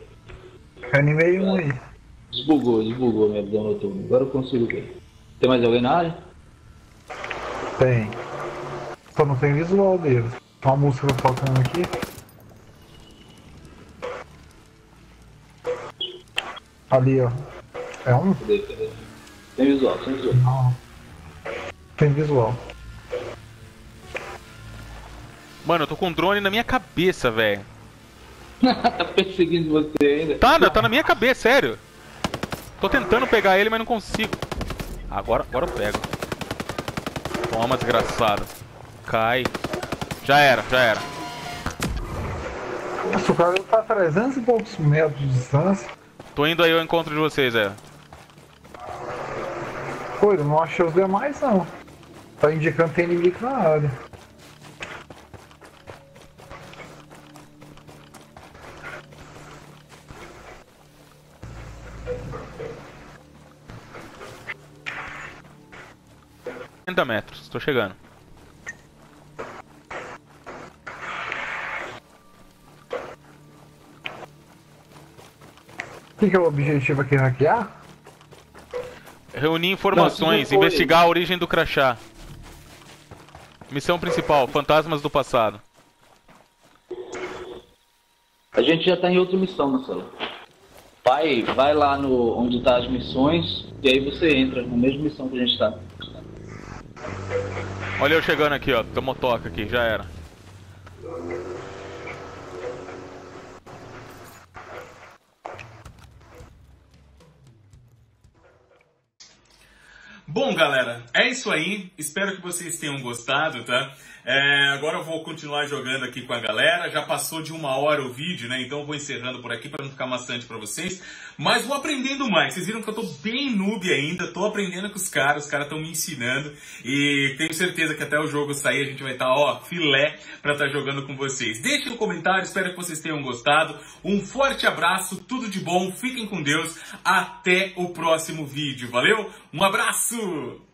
Reanimei um aí. Desbugou minha visão noturna. Agora eu consigo ver. Tem mais alguém na área? Tem. Só não tem visual dele. Uma música tocando aqui. Ali, ó. É um? Cadê? Tem visual, tem visual. Não. Tem visual. Mano, eu tô com um drone na minha cabeça, velho. Tá perseguindo você ainda? Tá na minha cabeça, sério. Tô tentando pegar ele, mas não consigo. Agora eu pego. Toma, desgraçado. Cai. Já era. Nossa, o cara tá a 300 e poucos metros de distância. Tô indo aí ao encontro de vocês, é. Pô, eu não achei os demais, não. Tá indicando que tem inimigo na área. Metros, tô chegando. O que é o objetivo aqui? Hackear? Reunir informações, não, investigar a origem do crachá. Missão principal: fantasmas do passado. A gente já tá em outra missão, Marcelo. Pai, vai lá no onde tá as missões e aí você entra na mesma missão que a gente tá. Olha eu chegando aqui, ó. Tem motoca aqui, já era. Bom, galera, é isso aí. Espero que vocês tenham gostado, tá? Agora eu vou continuar jogando aqui com a galera. Já passou de 1 hora o vídeo, né? Então eu vou encerrando por aqui para não ficar maçante para vocês. Mas vou aprendendo mais. Vocês viram que eu tô bem noob ainda. Tô aprendendo com os caras estão me ensinando. E tenho certeza que até o jogo sair a gente vai estar, ó, filé para estar jogando com vocês. Deixem no comentário, espero que vocês tenham gostado. Um forte abraço, tudo de bom. Fiquem com Deus. Até o próximo vídeo, valeu? Um abraço!